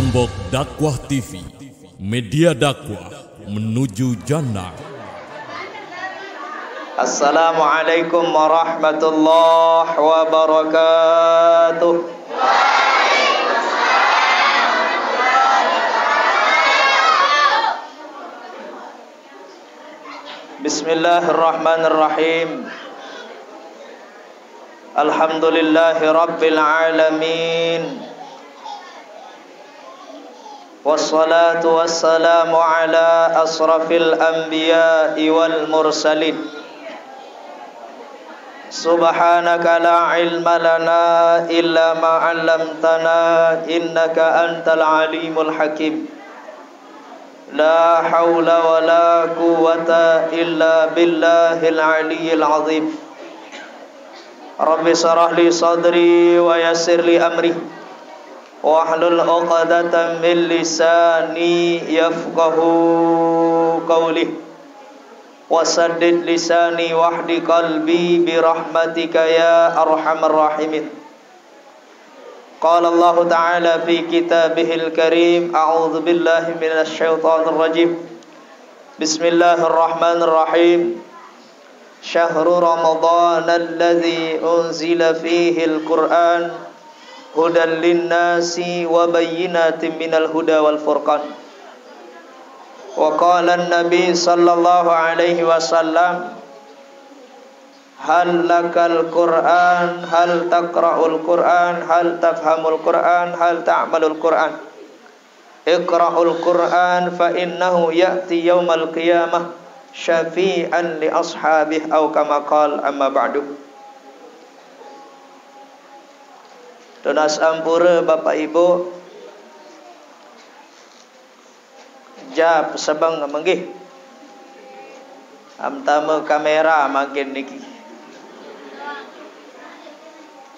Lombok Dakwah TV, media dakwah menuju jannah. Assalamualaikum warahmatullahi wabarakatuh. Waalaikumsalam warahmatullahi. Bismillahirrahmanirrahim. Alhamdulillahirabbil alamin. Wassalatu wassalamu ala asrafil anbiya'i wal mursalin. Subhanaka la ilma lana illa ma 'allamtana innaka antal alimul hakim. La haula wa la quwwata illa billahil aliyyil azim. Rabbi shrah li sadri wa yassir li amri wahlul 'uqdatan min lisani yafqahu qawli wasaddid lisani wahdi qalbi bi rahmatika ya arhamar rahimin. Qala Allah ta'ala fi kitabihil karim, a'udzu billahi minasy syaithanir rajim. Bismillahirrahmanirrahim. Syahrul Ramadan alladzi unzila fihil Qur'an hudan linnasi wa bayyinatin minal huda wal furqan. Wa qala an-nabi sallallahu alaihi wasallam, hal lakal Qur'an, hal taqra'ul Qur'an, hal tafhamul Qur'an, hal ta'malul Qur'an. Iqra'ul Qur'an fa innahu ya'ti yaumal qiyamah syafi'an li ashabihi aw kama qala. Amma ba'du. Tunas ampura Bapak Ibu, jab sebang menggih. Amtama kamera makin niki.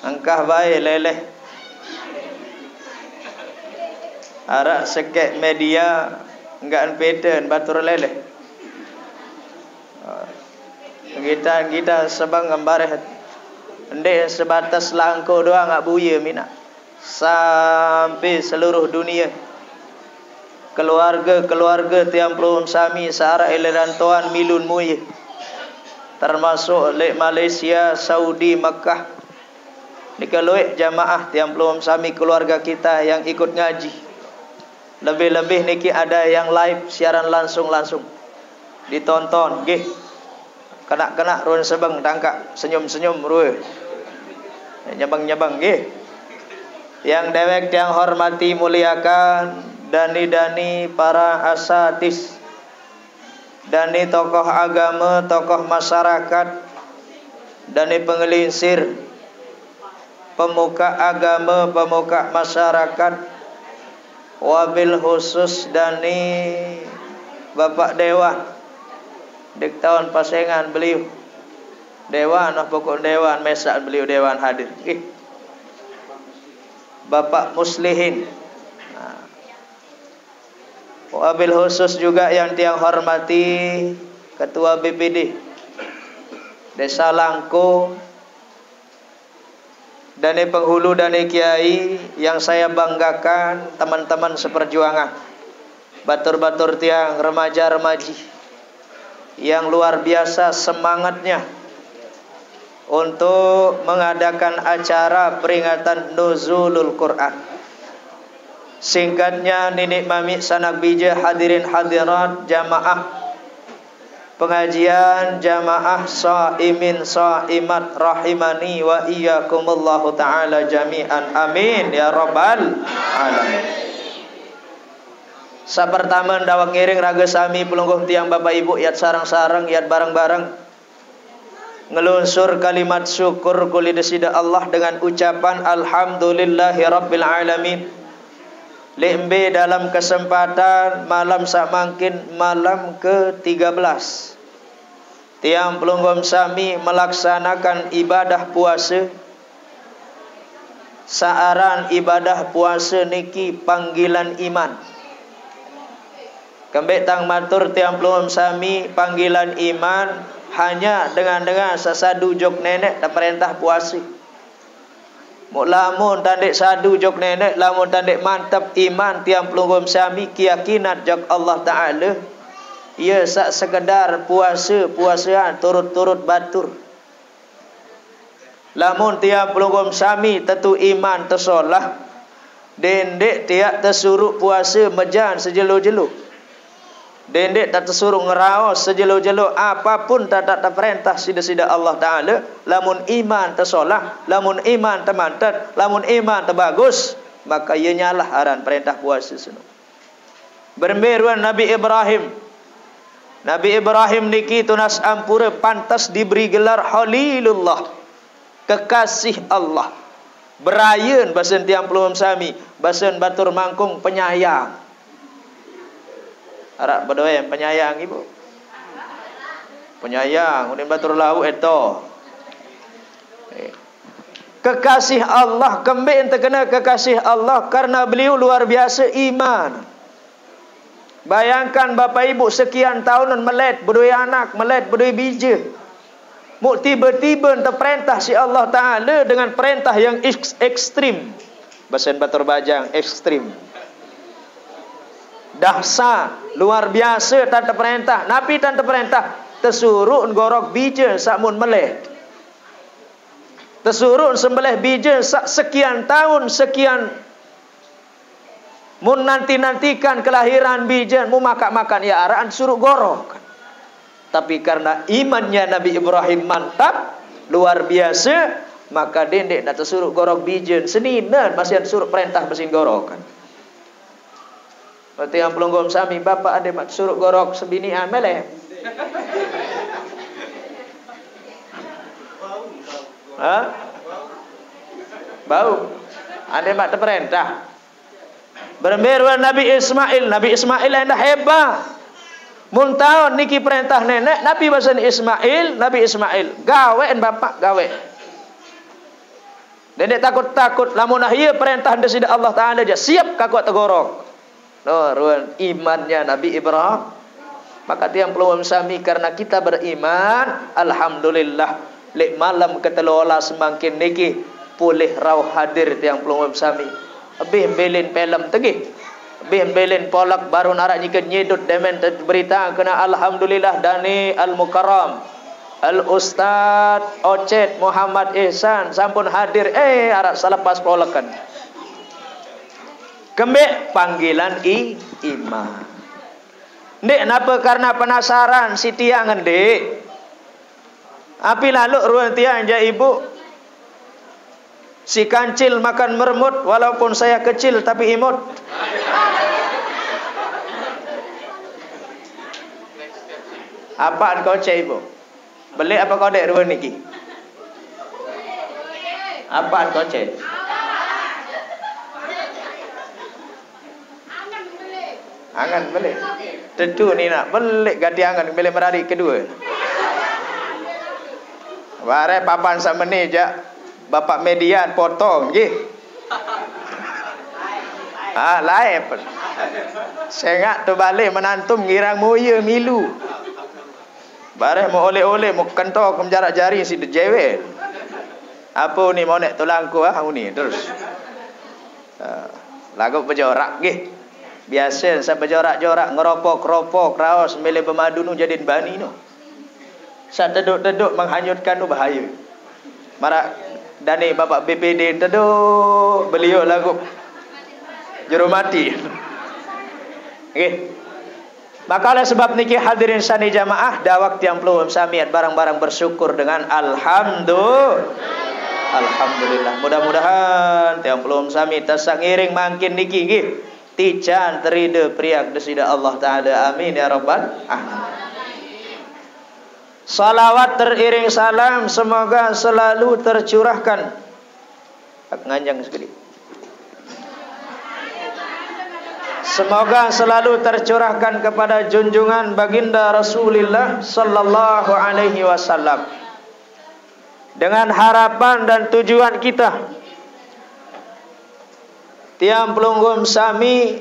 Angkah baik leleh. Arak sekek media enggak pattern batur leleh. Kita sebang gambar hati. Ndek sebatas langkau doang ngak buya mina. Sampai seluruh dunia. Keluarga-keluarga tiang peluang sami searah eleran tuan milun muya. Termasuk lek Malaysia, Saudi, Mekah. Nikaluik jamaah tiang peluang sami keluarga kita yang ikut ngaji. Lebih-lebih niki ada yang live siaran langsung-langsung. Ditonton, gih. Kena-kena run sebang tangkap senyum-senyum ruh. Nyabang-nyabang nggih. Yang dewek yang hormati muliakan dani-dani para asatis. Dani tokoh agama, tokoh masyarakat. Dani penggelinsir. Pemuka agama, pemuka masyarakat. Wabil khusus dani Bapak Dewan. Dek tahun pasengan beliau. Dewan, nah pokok dewan, mesak beliau dewan hadir. Eh. Bapak Muslihin. Nah. Wabil khusus juga yang tiang hormati Ketua BPD Desa Langko dan penghulu dan kiai yang saya banggakan, teman-teman seperjuangan. Batur-batur tiang remaja-remaji yang luar biasa semangatnya untuk mengadakan acara peringatan Nuzulul Quran. Singkatnya, nenek mami sanak bija hadirin hadirat jamaah pengajian jamaah saimin saimat rahimani wa iyyakumullahu ta'ala jami'an, amin ya rabbal alamin. Sapertaman dawang ngiring raga sami pelungguh tiang Bapak Ibu yat sarang-sarang yat bareng-bareng ngelunsur kalimat syukur kulidesida Allah dengan ucapan alhamdulillahirabbil alamin. Lembe dalam kesempatan malam samangkin malam ke-13 tiang pelungguh sami melaksanakan ibadah puasa. Saaran ibadah puasa niki panggilan iman. Kembek tang matur tiang peluang sami panggilan iman hanya dengan sesadu jok nenek dan perintah puasi. Lamun tandek sadu jok nenek, lamun tandek mantap iman tiang pelunggum sami keyakinan jok Allah Ta'ala. Ia sak sekedar puasa-puasaan turut-turut batur. Lamun tiang pelunggum sami tetu iman tersolah, dendek tiak tersuruh puasa mejan sejelo-jelo. Dendek tak tersuruh ngeraos sejelo-jelo. Apapun tak perintah sida-sida Allah Ta'ala. Lamun iman tersolah, lamun iman termantat, lamun iman terbagus, maka ia nyalah aran perintah puasa seno. Bermeruan Nabi Ibrahim. Nabi Ibrahim niki tunas ampura pantas diberi gelar Khalilullah, kekasih Allah. Berayan basen tiang peluang sami, basen batur mangkung penyayang. Harap berdoa yang penyayang ibu. Penyayang, unin batur lau eto. Kekasih Allah, kembali terkena kekasih Allah karena beliau luar biasa iman. Bayangkan bapak ibu sekian tahunan melet berdua anak, melet berdua biji. Muk tiba-tiba terperintah si Allah Ta'ala dengan perintah yang ekstrim. Basen batur bajang, ekstrim. Dahsah, luar biasa tante perintah. Nabi tante perintah tersuruh ngorok bija sakmun meleh. Tersuruh sembelih bija sak sekian tahun sekian. Mun nanti-nantikan kelahiran bija mu makan-makan ya araan suruh gorok. Tapi karena imannya Nabi Ibrahim mantap, luar biasa, maka dendek nak tersuruh gorok bija seninan masih suruh perintah mesin gorokan. Berarti yang pelunggum sami, bapak ada suruh gorok sebinian meleh. Hah? Bau. Ada mak terperintah. Bermeruan Nabi Ismail. Nabi Ismail yang hebat. Mun tahun niki perintah nenek, Nabi basan Ismail, Nabi Ismail. Gawein bapak, gawein. Nenek takut-takut. Lamun ahia perintah daripada Allah Ta'ala aja. Siap kakuat tergorok. Nurun imannya Nabi Ibrahim. Maka tiang peluang sami karena kita beriman, alhamdulillah. Lek malam ketelola semakin niki pulih rau hadir tiang peluang sami. Abih belin pelem tegi, abih belin polak baru narak nyikir nyedut demen berita kena alhamdulillah dani al-mukarram al-ustad Ocet Muhammad Ihsan sampun hadir. Arak selepas polakan kembek panggilan iman. Ndek napa karena penasaran si tiang ndek. Api lalu ruang tiang ja ibu. Si kancil makan mermut walaupun saya kecil tapi imut. Apaan kau cek ibu? Beli apa kau dek ruang niki? Apaan kau cek? Angan balik. Tentu ni nak balik ganti angan bila merari kedua. Barai papan sama ni je. Bapak median potong je. Ah, lain. Sengak tu balik menantum girang moya milu. Barai mau oleh-oleh mau kentok menjarak jari si dejewel. Apa ni mau nak tulangku ah ni terus. Lagu berjorak je. Biasa sampai jorak-jorak ngeropok-ropok raos milih bermadu nu jadiin bani nu. Saat teduk-teduk menghanyutkan nu bahaya. Marak dani bapak BPD teduk beliau lagu juru mati. Okey. Maka oleh sebab niki hadirin sani jamaah dawak tiang peluang samiat barang-barang bersyukur dengan alhamdulillah. Alhamdulillah. Mudah-mudahan tiang peluang sami tasak ngiring makin niki nggih. Tijan terida priak desida Allah Ta'ala. Amin ya Rabbal Alamin. Salawat teriring salam semoga selalu tercurahkan. Nganjang sekali. Semoga selalu tercurahkan kepada junjungan baginda Rasulullah Sallallahu Alaihi Wasallam. Dengan harapan dan tujuan kita tiang pelunggum sami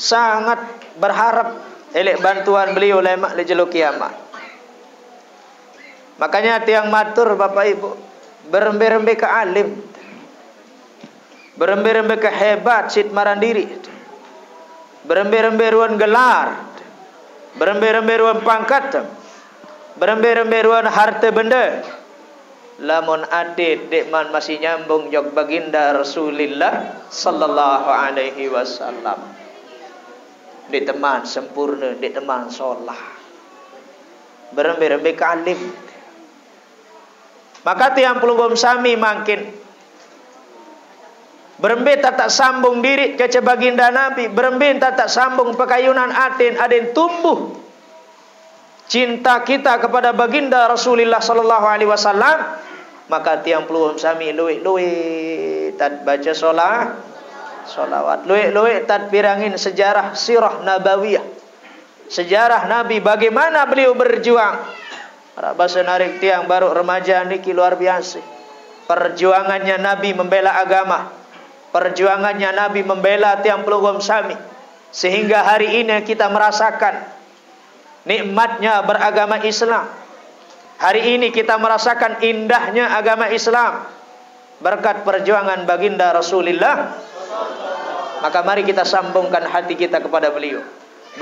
sangat berharap elek bantuan beliau lemak lejelo kiamat. Makanya tiang matur bapak ibu berembe-rembe ke alim. berembe-rembe kehebat sit marandiri, berembe-rembe ruan gelar, berembe-rembe ruan pangkat, berembe-rembe ruan harta benda. Lamun adit dekman masih nyambung jog baginda Rasulullah sallallahu alaihi wasallam. Dek teman sempurna, dek teman solah, berembe-rembe kalim. Maka tiang pelubum sami makin berembe tak sambung diri ke baginda Nabi, berembe tak sambung pekayunan atin, aden tumbuh cinta kita kepada baginda Rasulullah sallallahu alaihi wasallam. Maka tiang pelubum sami luwek-luwek tak baca solawat, luwek-luwek tak pirangin sejarah sirah nabawiyah, sejarah Nabi bagaimana beliau berjuang. Rabasa narik tiang baru remaja niki luar biasa. Perjuangannya Nabi membela agama, perjuangannya Nabi membela tiang pelugum sami, sehingga hari ini kita merasakan nikmatnya beragama Islam. Hari ini kita merasakan indahnya agama Islam berkat perjuangan baginda Rasulullah. Maka mari kita sambungkan hati kita kepada beliau.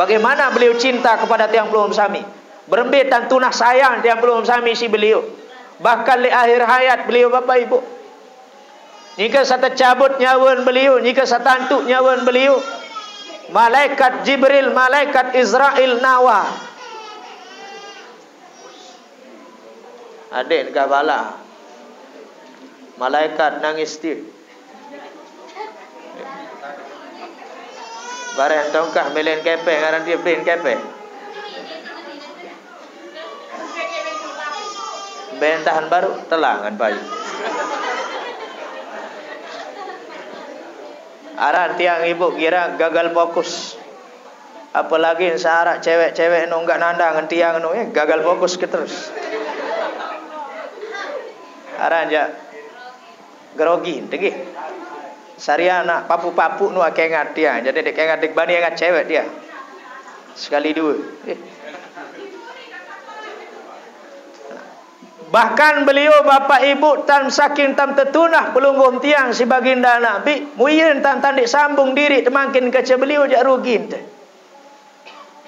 Bagaimana beliau cinta kepada tiang pelugum sami, berembetan tunah sayang tiang pelubum sami si beliau. Bahkan di akhir hayat beliau Bapak Ibu, jika satu cabut nyawan beliau, jika satu tantuk nyawan beliau, malaikat Jibril, malaikat Israel nawa. Adik gabala, malaikat nangis dia. Barang tongkah melen kepeng, aran dia beliin kepeng. Bentahan baru telangan bayu. Arah tiang ibu kira gagal fokus. Apalagi searah cewek-cewek nu enggak nandang tiang nu gagal fokus ke terus. Arah aja grogi tegi. Sariana papu-papu nu akengat tiang. Jadi dek engat dek bani engat cewek dia. Sekali dua. Bahkan beliau Bapak Ibu tan saking tam tetunah pelunggum tiang si baginda Nabi, muyin tan tandik sambung diri makin kaca beliau jak rugin.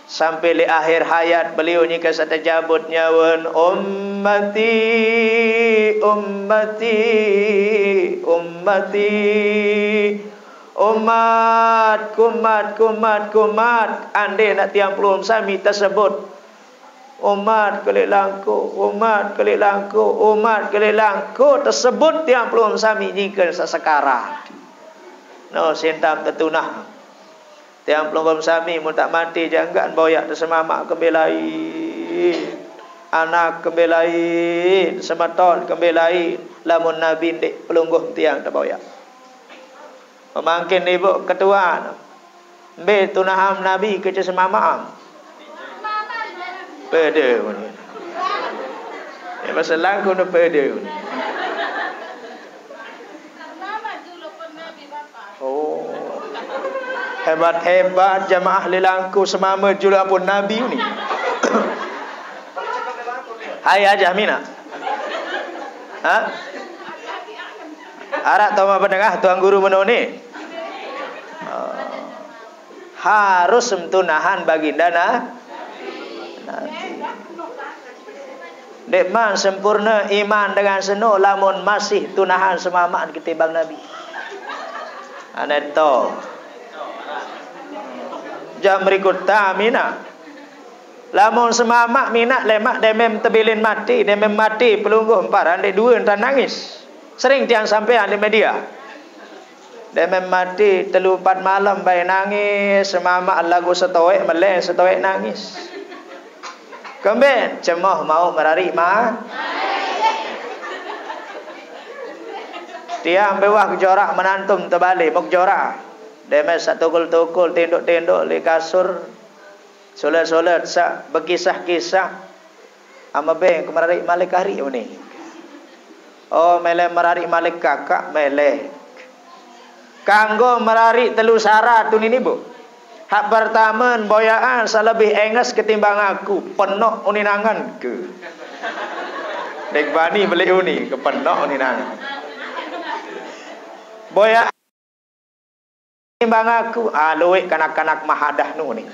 Sampai di akhir hayat beliau ni ke satu jabut nyawan, ummati ummati ummati, umat kumat kumat kumat. Andai nak tiang pelum sami tersebut, umat kelilangku, umat kelilangku, umat kelilangku tersebut tiang pelum sami jika sesekarang. No sintam tetunah tiang pelum sami mun tak mati janggan boyak tersemamak kembelai, anak kembelai, sematon kembelai. Lamun Nabi ndik pelungguh tiang tak boyak. Pemangkin ibu ketua be tunaham Nabi kerja semamak. Pede punya. Ya pasal langkau tu pede punya. Oh, hebat hebat jamaah lelangku semama jula pun Nabi ni. Hai aja Mina. Hah? Arak tahu apa dengar tuan guru menoni. Harus mentunahan baginda Nabi. Dekman sempurna iman dengan seno, lamun masih tunahan semamak ketimbang Nabi. Aneto. Jam berikut tamina. Lamun semamak minat lemak demem tebilin mati, demem mati pelungguh emparan dek dua entar nangis. Sering tiang sampean di media. Demem mati telupat malam baik nangis, semamak lagu setoek meleh setoek nangis. Kemben cemoh mau merari mah. Tiang bewah jorak menantum terbalik muk jorak. Demes satu tukul-tukul tinduk-tinduk li kasur. Solat-solat sak berkisah-kisah. Ama beng merari malik hari ni. Oh meleh merari malik kakak meleh. Kanggo merari telu sara tu ni bu. Hak pertamaan boyaan selebih enges ketimbang aku penok uninangan ke. Dek bani beli uni ke penok uninangan. Boyaan Bang aku aloe kanak-kanak mahadah nu nih.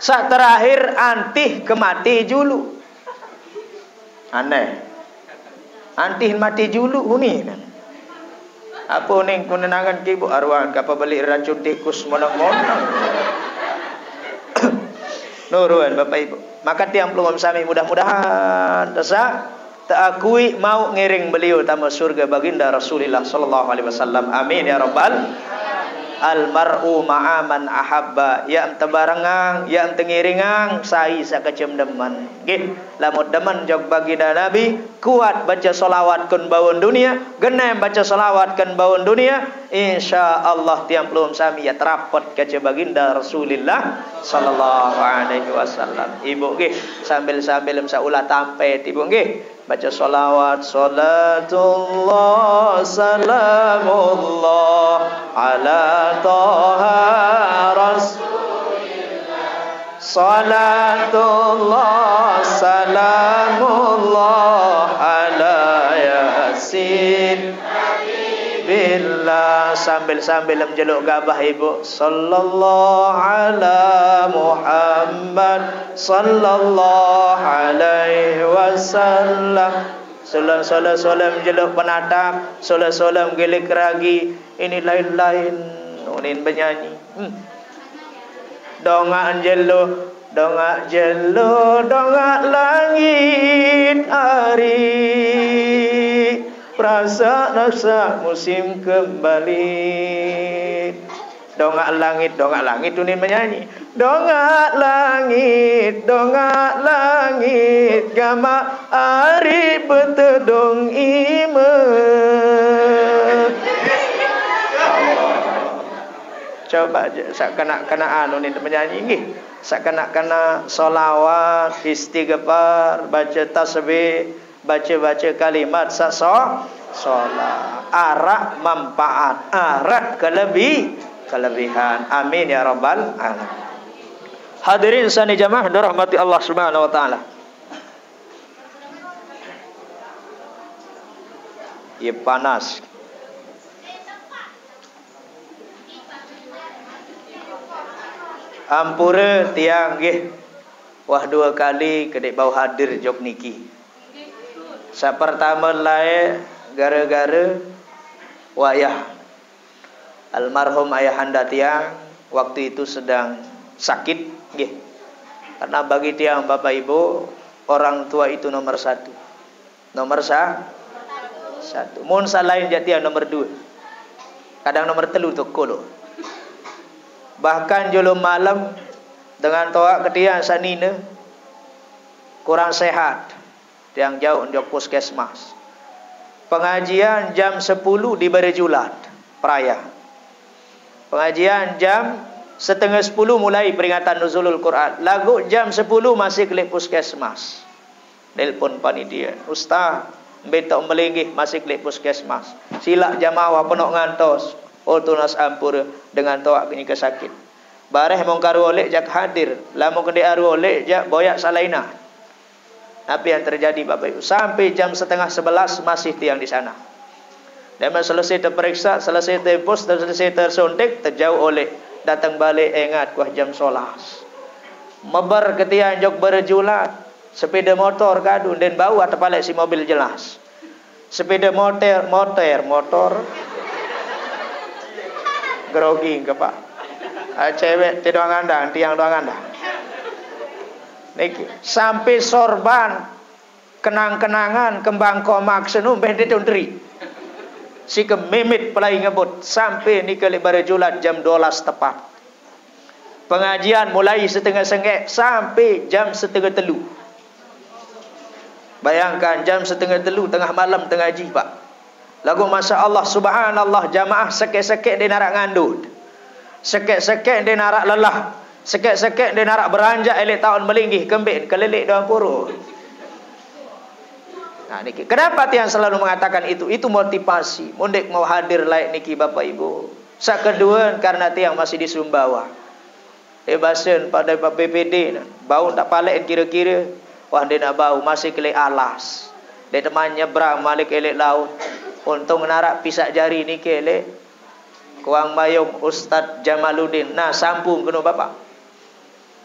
Sah terakhir antih kemati julu. Aneh. Antih mati julu uni. Apa ning kunenangan kibu arwah kapa beli racun tikus monang-monang. Nurun Bapak Ibu. Maka tiang peluang sami mudah-mudahan tersa akui mau ngiring beliau tamu surga baginda Rasulullah sallallahu alaihi wasallam. Amin ya rabbal almar'u ma'aman ahabba yang tebarengang yang tengiringang sai sakecemdeman nggih lamun demen jog baginda Nabi kuat baca selawat kun bawon dunia genem baca selawat kun bawon dunia insyaallah tiang pelum sami ya terapot kaca baginda Rasulullah sallallahu alaihi wasallam. Ibu nggih sambil-sambil saula tampet ibu nggih baca salawat salatullah salamullah ala taha rasulillah salatullah salamullah ala yasin habibillah sambil-sambil menjeluk gabah ibu sallallahu ala Muhammad sallallahu alaihi wasallam solam-solam jeluk penatap solam-solam gilik ragi ini lain-lain unin penyanyi dongak jelo dongak langit hari rasa rasa musim kembali dongak langit tuh nih menyanyi dongak langit gama ari betedong ime coba aja sak kena anu nih menyanyi nggih sak kena solawat istighfar baca tasbih baca-baca kalimat sasa salat arak manfaat arak kelebihan amin ya rabbal alamin. Hadirin sani jamaah dirahmati Allah Subhanahu wa taala. Ia panas. Ampure tiang nggih. Wah dua kali kedek bau hadir jog niki. Sa pertama lae gara-gara wayah almarhum ayahanda tiang waktu itu sedang sakit nggih. Karena bagi tiang Bapak Ibu orang tua itu nomor satu. Nomor satu. Mun salain jatian nomor dua. Kadang nomor telu tokolo. Bahkan jolo malam dengan toa ketiang sanine kurang sehat. Yang jauh untuk puskesmas pengajian jam 10 di Berejulat Praya pengajian jam 9:30 mulai peringatan Nuzulul Quran lagu jam 10 masih klik puskesmas nelpon panitia ustaz betok melinggih masih klik puskesmas silak jamaah penok ngantos otunas ampur dengan toak kini kesakit bareh mongkaru oleh jak hadir lamu kendi aru oleh jak boyak salainah. Apa yang terjadi Bapak Ibu? Sampai jam 10:30 masih tiang di sana. Dan selesai terperiksa, selesai terpos, selesai tersontek, terjauh oleh datang balik ingat kuah jam 11. Mebar ke tiang jok Berejulat, sepeda motor kadun dan bawa terpalek si mobil jelas. Sepeda motor. Grogi ke Pak. Cewek tiang andang, sampai sorban kenang-kenangan kembang komak senu bendet undri si kemimit pelai ngebut sampai ni ke Berejulat jam 12 tepat pengajian mulai 9:30 sampai jam 2:30. Bayangkan jam 2:30 tengah malam tengah ngaji Pak lagu Masya Allah subhanallah jamaah sekek-sekek dia narak ngandut sekek-sekek dia narak lelah sekek-sekek dia narak beranjak elek tahun melinggih kembik kelelek dalam purun. Nah niki kenapa tiang selalu mengatakan itu motivasi mundek mau hadir layak niki Bapak Ibu sakeduan karena tiang masih di Sumbawa ebasen pada PPD bau tak palek kira-kira wah dia nak bau masih kelek alas dia temannya berang malik elek laut untung narak pisak jari niki elek Kuang mayuk Ustaz Jamaluddin. Nah, sambung kena bapak.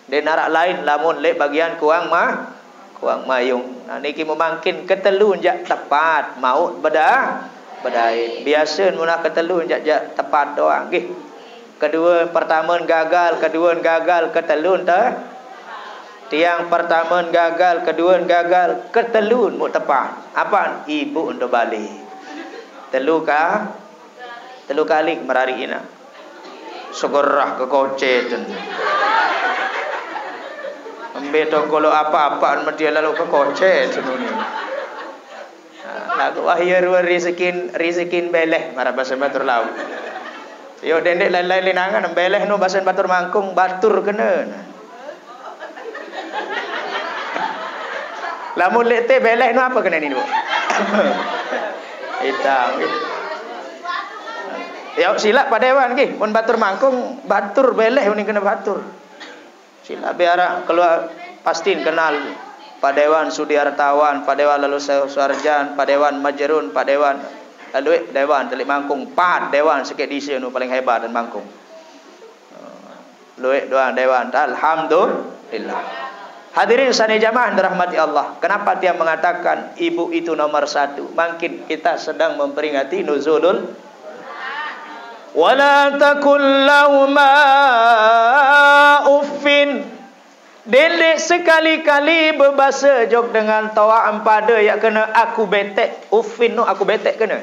Di narak lain lamun le bagian kuang mah kuang mayung. Nah niki memangkin ketelu njak tepat, maut bedah bedain. Biasa munah ketelu njak tepat doang nggih. Kedua pertama gagal, kedua gagal, ketelun teh. Tiang pertama gagal, kedua gagal, ketelun mu tepat. Apaan? Ibu untuk balik. Telu kah? Telu kali merari ina. Segera ke koce tu. Ambil tongkolo apa-apaan media lalu ke koce tu ni. Lagu akhir rizikin beleh marah bahasa batur laut. Yo dendek lain-lain linangan beleh nu basen batur mangkung batur kena. Lamun lete beleh nu apa kena ni bu? Hitam. Yo silap pada hewan ki, mun batur mangkung batur beleh ni kena batur. Silap biara keluar pastin kenal padewan sudiartawan, padewan lalu sarjan, padewan majerun, padewan lalu dewan telik mangkung pat dewan sikit disi nu paling hebat dan mangkung luik doa dewan. Alhamdulillah. Hadirin sani jamaah dirahmati Allah, kenapa dia mengatakan ibu itu nomor satu? Mungkin kita sedang memperingati nuzulul wala takul lauma uffin. Dendek sekali-kali berbahasa jog dengan tawa empada yang kena aku betek. Uffin nu aku betek kena.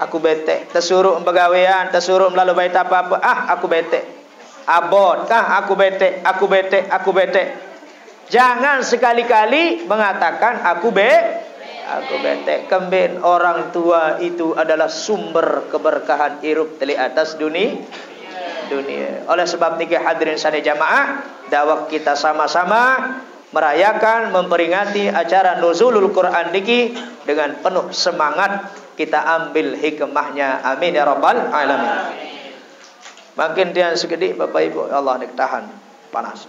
Aku betek, tersuruh pegawaian, tersuruh melalui bait apa-apa, aku betek. Abot, aku betek, aku betek, aku betek. Jangan sekali-kali mengatakan aku betek. Aku betek. Kembin orang tua itu adalah sumber keberkahan hirup teli atas dunia. Oleh sebab niki hadirin sana jamaah, dakwah kita sama-sama merayakan memperingati acara Nuzulul Quran niki dengan penuh semangat, kita ambil hikmahnya. Amin ya rabbal alamin. Makin dia segedik Bapak Ibu, Allah nek tahan panas.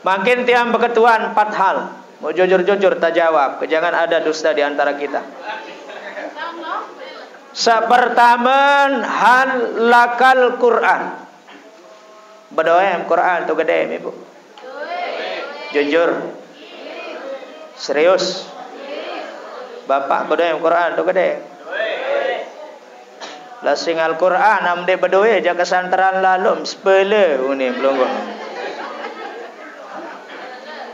Makin tiang berketuan 4 hal. Mau jujur-jujur tak jawab, jangan ada dusta di antara kita. Sepertamen hal lakal Quran. Berdoa Quran tu gede Ibu. Jujur. Serius. Bapak berdoa Quran tu gede. La singal Quran am de berdoa jaga santaran lalum sepele uni belum.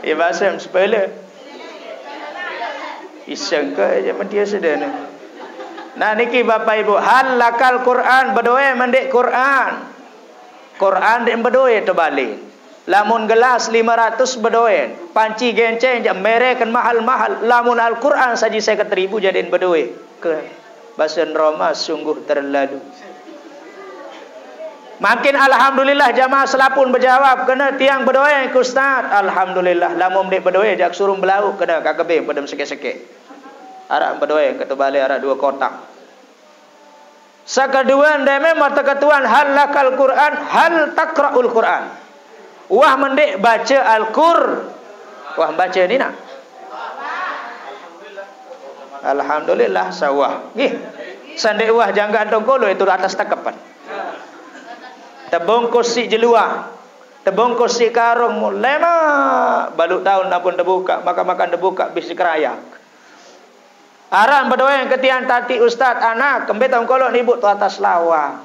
Ibasem sepele. Iseng ke zaman dia sedana. Nah niki Bapak Ibu, hal lakal Quran berdoa mendek Quran. Quran dek berdoa terbalik. Lamun gelas 500 berdoa, panci genceng jam merekan mahal-mahal. Lamun Al-Quran saja 50,000 jadiin berdoa. Ke basen Roma sungguh terlalu. Makin alhamdulillah jamaah selapun berjawab kena tiang berdoa ke ustaz. Alhamdulillah lamun dek berdoa jak suruh belau kena kakebe pedem sikit-sikit. Arab berdoa ketu balik arab 2 kotak. Sakaduan deme mata ketuan hal lakal Quran, hal takraul Quran. Wah mendek baca Al-Qur. Wah baca ni nak. Alhamdulillah sawah. Nggih. Sandek wah janggaan tongkolo itu atas takapan. Tebungkus si jelua, tebungkus si karung lemak, balut tahun pun terbuka, makan-makan terbuka, bis dikerayak. Aram berdoa yang ketian tati ustaz anak, kembali tahun kolok ibu tu atas lawak.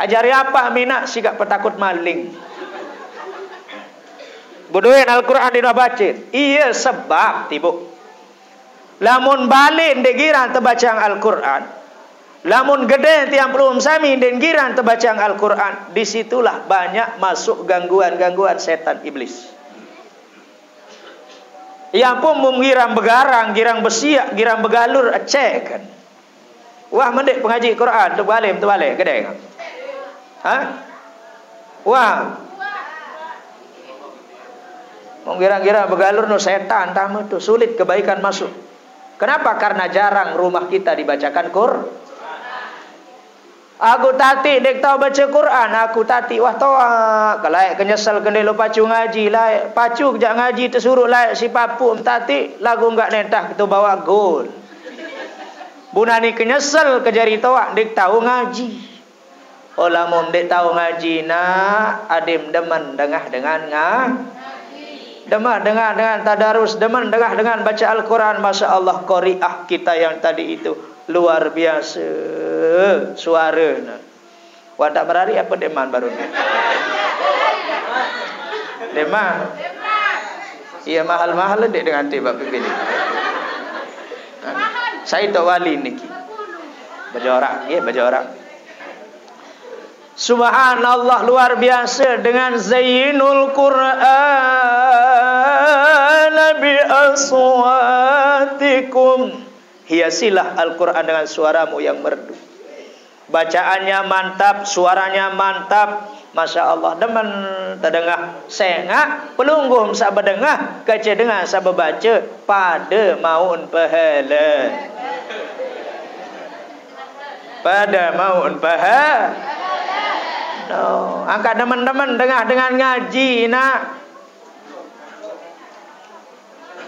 Ajari apa minak sikap petakut maling. Berdoa Al-Quran dina bacin. Iya sebab tibu. Lamun balin digiran terbacang Al-Quran. Lamun gede tiang peluang sami dan giran terbacang Al-Quran, disitulah banyak masuk gangguan-gangguan setan iblis. Yang pun mengirang begarang, girang besiak, girang begalur, cek kan. Wah mendek pengaji Quran, terbalik, gede kan? Hah? Wah. Mengirang-girang begalur no setan, tamu tu sulit kebaikan masuk. Kenapa? Karena jarang rumah kita dibacakan Quran. Aku tati dek tau baca Quran, aku tati wah toa. Kalau kenyesal kendai lo pacu ngaji lah, pacu kejak ngaji tersuruh lah si papu tati lagu enggak nentah itu bawa gol. Bunani kenyesal kejari toa dek tau ngaji. Olamom dek tau ngaji nak adem demen dengah dengan ngah. Demah dengan tadarus, demen dengah dengan baca Al-Quran. Masya Allah qari'ah kita yang tadi itu luar biasa suaranya. Wah tak berari apa deman baru ni. Deman. Iya mahal-mahal dek dengan tiba pilih. Saya tak wali niki. Berjorak, ya berjorak. Subhanallah luar biasa dengan Zainul Quran bi aswatikum. Hiasilah Al-Quran dengan suaramu yang merdu. Bacaannya mantap, suaranya mantap. Masya Allah. Demen terdengah sengah, pelungguh sabah dengah, kece dengah sabah baca, pada maun pahala. Pada maun pahala. No. Angkat demen-demen dengah dengan ngaji nak.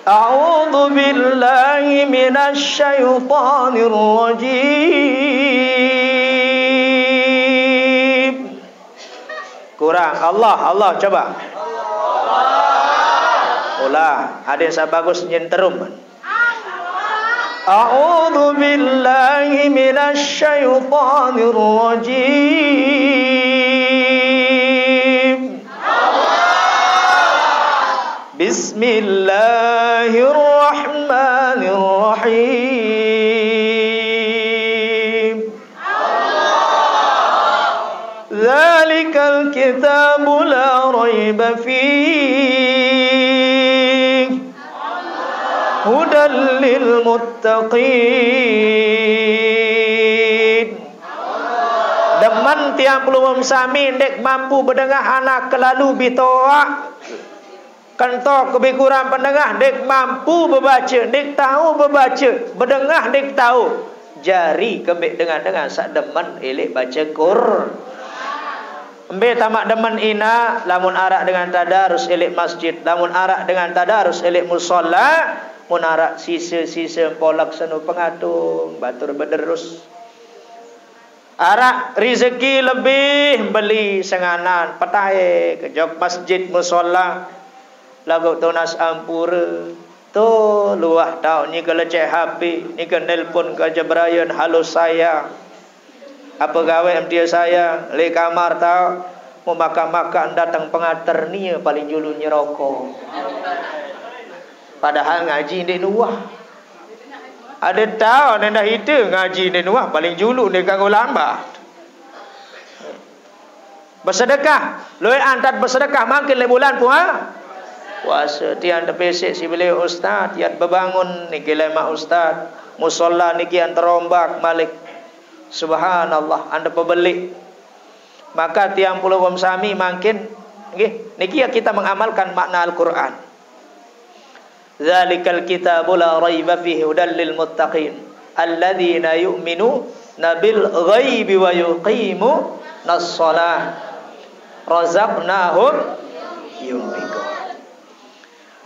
A'udzu billahi minasy syaithanir rajim. Kurang. Allah coba. Allah. Ulah, ada yang bagus nyenterum. A'udzu billahi minasy syaithanir rajim. Allah. Bismillah Bismillahirrahmanirrahim. Zalikal kitabu la raiba fihi. Hudal lil muttaqin. Demen tiap belum sami dek mampu berdengah anak kelalu bitoa. Kantor kebikuran pendengah dek mampu berbaca, dek tahu berbaca, berdengah dek tahu. Jari kembik dengan sak demen elek baca Quran. Embe tamak demen ina, lamun arak dengan tadarus elek masjid, lamun arak dengan tadarus elek musalla, mun arak sisa-sisa polak sanu pengatung, batur berderus. Arak rezeki lebih beli senganan, petai ke jog masjid musalla. Lagu tunas ampura tu luah tau ni kelecek HP ni ke nelpon ke Jebrayan halo saya apa gawe MTS saya le kamar tau mau makan-makan datang pengater ni paling julu nyerokok padahal ngaji di nuah ada tau nendah itu ngaji di nuah paling julu dia kagak lambat. Bersedekah loe antat bersedekah makin le bulan puasa. Puasa tiang terpesek si beli ustaz tiang berbangun niki lemah ustaz musola niki yang terombak malik. Subhanallah anda pembeli maka tiang pulau sami makin niki ya kita mengamalkan makna Al-Quran. Zalikal kitabu la raiba fihi hudal lil muttaqin alladzina yu'minu nabil ghaibi wa yuqimu nas-salah razaqnahum yunfiqun.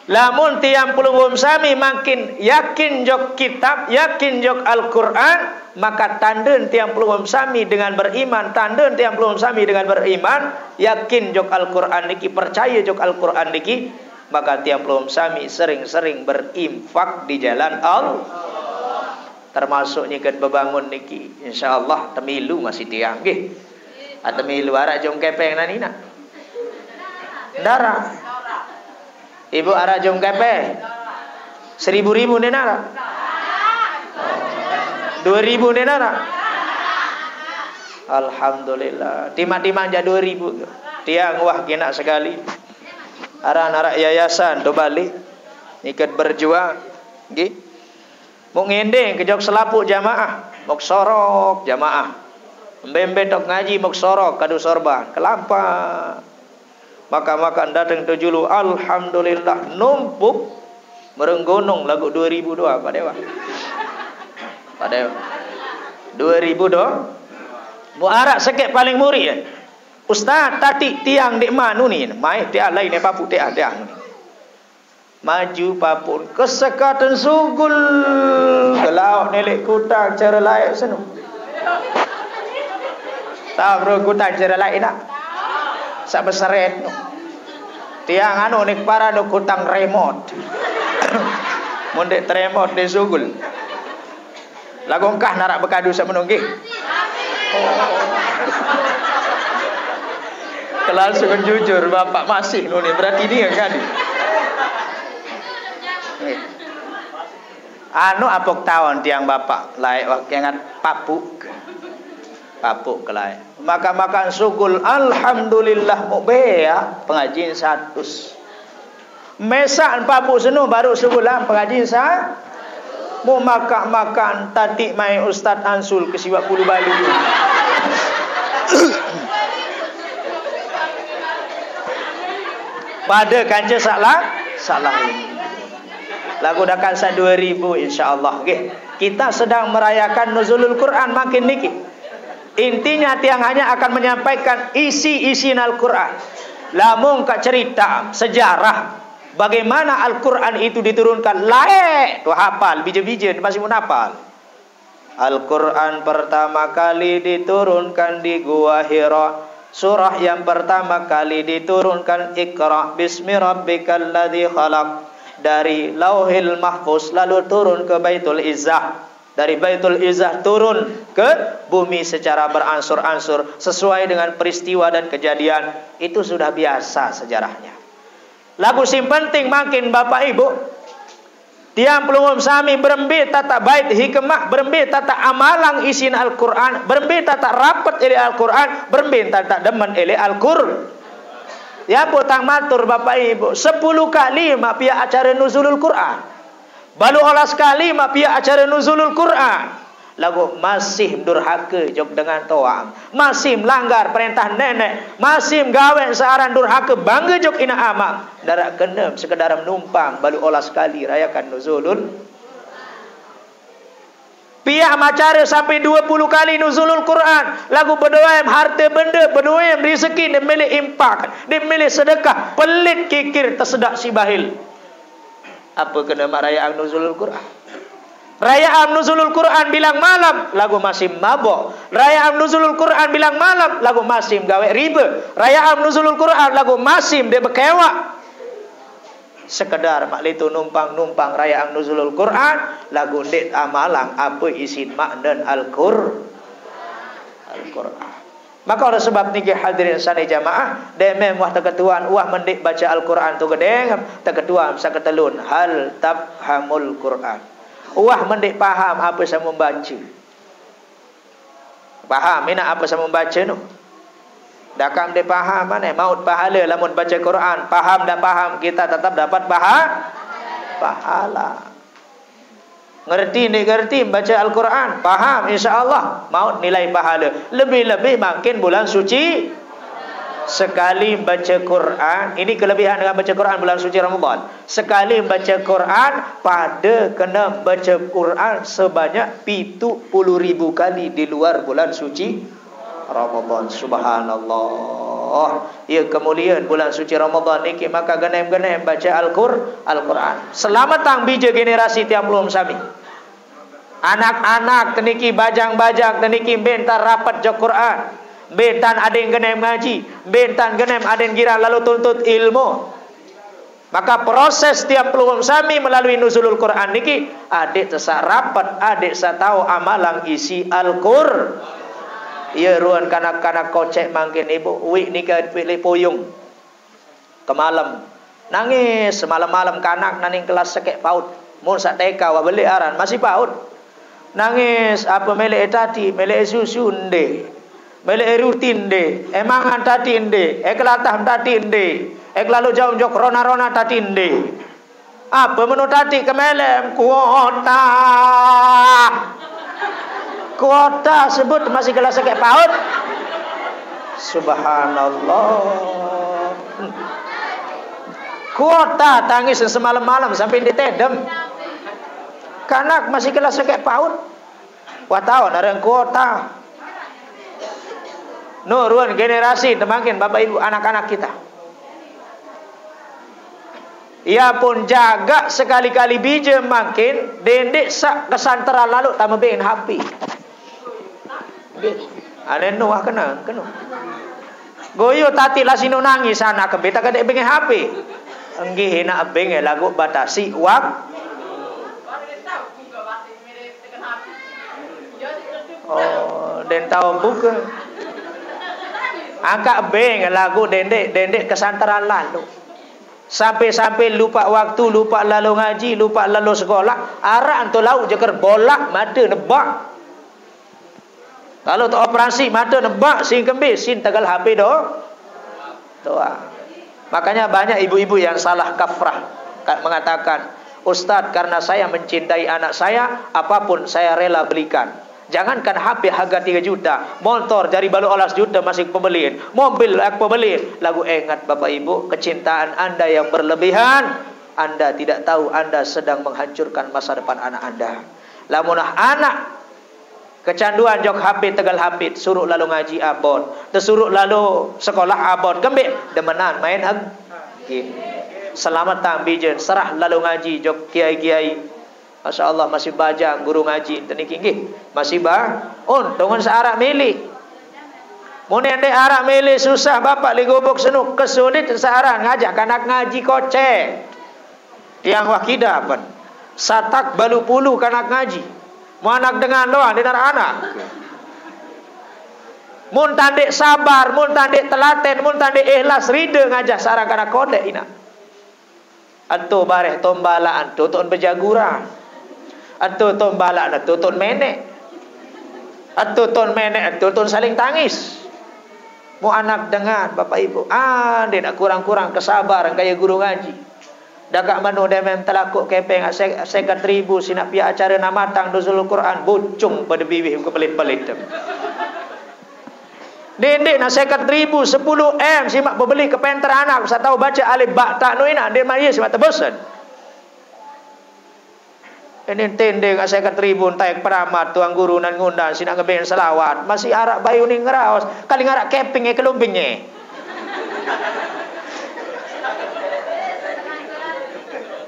Lamun tiang puluh sami makin yakin jok kitab, yakin jok Al-Quran, maka tanden tiang puluh sami dengan beriman, tanden tiang puluh sami dengan beriman, yakin jok Al-Quran niki, percaya jok Al-Quran niki, maka tiang puluh sami sering-sering berinfak di jalan Allah. Termasuk nyikat bebangun niki, insyaallah temilu masih tiang, gih. Temilu arak jom kepeng nanina. Darah. Ibu arah jom kepe 1000 ribu denara 2000 denara. Alhamdulillah timah-timah aja 2000 tiang wah kena sekali. Arah-arah yayasan tu balik ikut berjuang okay. Muk ngendeng kejok selaput jamaah muk sorok jamaah mbembe tok ngaji muk sorok kadu sorban kelapa. Maka datang terjulu alhamdulillah numpuk merenggonong lagu 2002 Pak Dewa. 2002. Bu Arab sekek paling murid ya. Ustaz tadi tiang dek manu ni. Mai tiang lain ni papu tiang tiang ni. Maju papun kesekatan sugul. Kalau nelik kutang cara layak seno. Tak bro kutang cara layak nak. Sak besaren. Tiang anu ni para do kutang remote. Mundek remote di sugul. Lagongkah narak bekadu sak menunggih. Kelasukan jujur bapak masih nuni berarti dia kan. Anu apok tahun tiang bapak laik wakengat papuk. Papuk kelai. Makan-makan sugul alhamdulillah mobe ya pengajian 100. Mesak papuk seno baru sugulan pengajian sa. Mu makan-makan tadi mai Ustaz Ansul ke Siwak Pulu Balu. Pada kanca salah salah ini. Lagu dakan 2000 insya-Allah nggih. Kita sedang merayakan Nuzulul Quran makin niki. Intinya tiang hanya akan menyampaikan isi-isi Al-Quran. Lamun ka cerita sejarah bagaimana Al-Quran itu diturunkan lae tu hafal bija-bija masih mun hafal. Al-Quran pertama kali diturunkan di Gua Hira. Surah yang pertama kali diturunkan Iqra bismi rabbikal ladzi khalaq. Dari Lauhil mahfuz lalu turun ke Baitul Izzah. Dari Baitul Izzah turun ke bumi secara beransur-ansur sesuai dengan peristiwa dan kejadian. Itu sudah biasa sejarahnya. Lagu sing penting makin Bapak Ibu. Tiang pelumum sami berembit tata bait hikmah, berembit tata amalang isin Al-Quran, berembit tata rapat ili Al-Quran, berembit tata demen ili Al-Quran. Ya potang matur Bapak Ibu, 10 kali mak pihak acara Nuzulul Quran. Balu olas kali mak pihak acara Nuzulul Quran. Lagu masih durhaka jog dengan toang, masih melanggar perintah nenek, masih gawe searan durhaka bangga jog ina amang. Darak kenem sekedar menumpang balu olas kali rayakan Nuzulul. Pihak macare sampai 20 kali Nuzulul Quran. Lagu berdoa harta benda, berdoa rezeki dia milik impak, dia milik sedekah, pelit kikir tersedak si bahil. Apa kena mak rayaan Nuzulul Quran? Rayaan Nuzulul Quran bilang malam lagu masih mabok. Rayaan Nuzulul Quran bilang malam lagu masih gawe riba. Rayaan Nuzulul Quran lagu masih dia berkewak. Sekedar mak litu numpang-numpang rayaan Nuzulul Quran lagu ndek amalang apa isin makna Al-Quran. Maka oleh sebab niki hadirin sane jamaah, demem wah teketuan wah mendik baca Al-Quran tu gedeng, teketuan saketelun hal tabhamul Quran. Wah mendek paham apa saya membaca. Paham ina apa saya membaca tu. Dah kam dia paham mana maut pahala lamun baca Quran. Paham dah paham kita tetap dapat pahala. Ngerti ni ngerti baca Al-Quran. Paham insya-Allah maut nilai pahala. Lebih-lebih makin bulan suci sekali baca Quran. Ini kelebihan dengan baca Quran bulan suci Ramadan. Sekali baca Quran pada kena baca Quran sebanyak 70,000 kali di luar bulan suci Ramadan. Subhanallah. Ya kemuliaan bulan suci Ramadan niki maka genem-genem baca Al-Quran. Selamat tang bija generasi tiap ulum sami. Anak-anak teniki bajang-bajang teniki bentar rapat jok Quran. Bentan ada yang genem ngaji, bentan genem ada yang gira lalu tuntut ilmu. Maka proses tiap peluang sami melalui Nuzulul Quran niki adik tesak rapat, adik sa tahu amalang isi Al-Qur. Ya ruan kanak-kanak kocek mangkin ibu wik nika pilih puyung kemalam nangis semalam-malam kanak naning kelas sekek paut mun sak teka wa beli aran masih paut nangis apa melek tadi melek susu ndek melek rutin de, emangan tadi de, kelatah tadi de, lalu jauh jok rona-rona tadi de. Apa menu tadi kemelem kuota. Kuota sebut masih kelas kayak paut. Subhanallah. Kuota tangis semalam-malam sampai ditedem. Kanak masih kelas kayak paut. Watawan ada yang kuota. Nurun generasi temakin Bapak Ibu anak-anak kita. Ia pun jaga sekali-kali bija makin dendek sak kesantaran lalu tambah bein hapi. Alen nuah kena, kena. Goyo tati lah sinu nangis anak kebeta kedek bein hapi. Enggi nak bein lagu batasi wak. Oh, den tahu buka. Angkat beng lagu dendek-dendek kesantaran lalu. Sampai-sampai lupa waktu, lupa lalu ngaji, lupa lalu sekolah. Arak antu lauk jeker bolak, mata nebak. Kalau tu operasi, mata nebak, sin kembis, sin tegal HP doh. Tua. Makanya banyak ibu-ibu yang salah kafrah mengatakan, "Ustaz, karena saya mencintai anak saya, apapun saya rela belikan." Jangankan HP harga 3 juta, motor dari balu olas juta masih pembelian, mobil aku pembelian. Lagu ingat Bapak Ibu, kecintaan Anda yang berlebihan, Anda tidak tahu Anda sedang menghancurkan masa depan anak Anda. Lamunah anak kecanduan jok HP tegal HP, suruh lalu ngaji abon, tersuruh lalu sekolah abon, kembik demenan main game. Selamat tambijen, serah lalu ngaji jok kiai-kiai. Masya Allah masih baca guru ngaji tenik inggih masih bah on dongan searak milih muni ande arak milih susah bapak ligobok senuk kesulit searak ngajak anak ngaji kocek tiang wakidah pun satak balu puluh kanak ngaji mau anak dengan doang dinar anak mun tandek sabar mun tandek telaten mun tandek ikhlas rida ngajak searak anak kodek ina antu bareh tombalaan tutun berjaguran atau ton balak, atau ton menek, atau ton menek, atau ton saling tangis. Mau anak dengan Bapak Ibu, dia nak kurang-kurang kesabaran kayak guru ngaji. Dakak manu demem telakuk kepeng sekat ribu sinak pihak acara na matang Nuzulul Quran bocung pada bibih ke pelit-pelit. Dendek nak sekat ribu 10 M simak pembeli ke penter anak. Saya tahu baca alif ba ta nu ina dia maya simak terbosan. Ini tende kat saya kat tribun taik peramat tuang guru nan ngundang sinak ngebeng selawat masih arak bayu ning ngeraos kali ngarak keping e kelumbing e.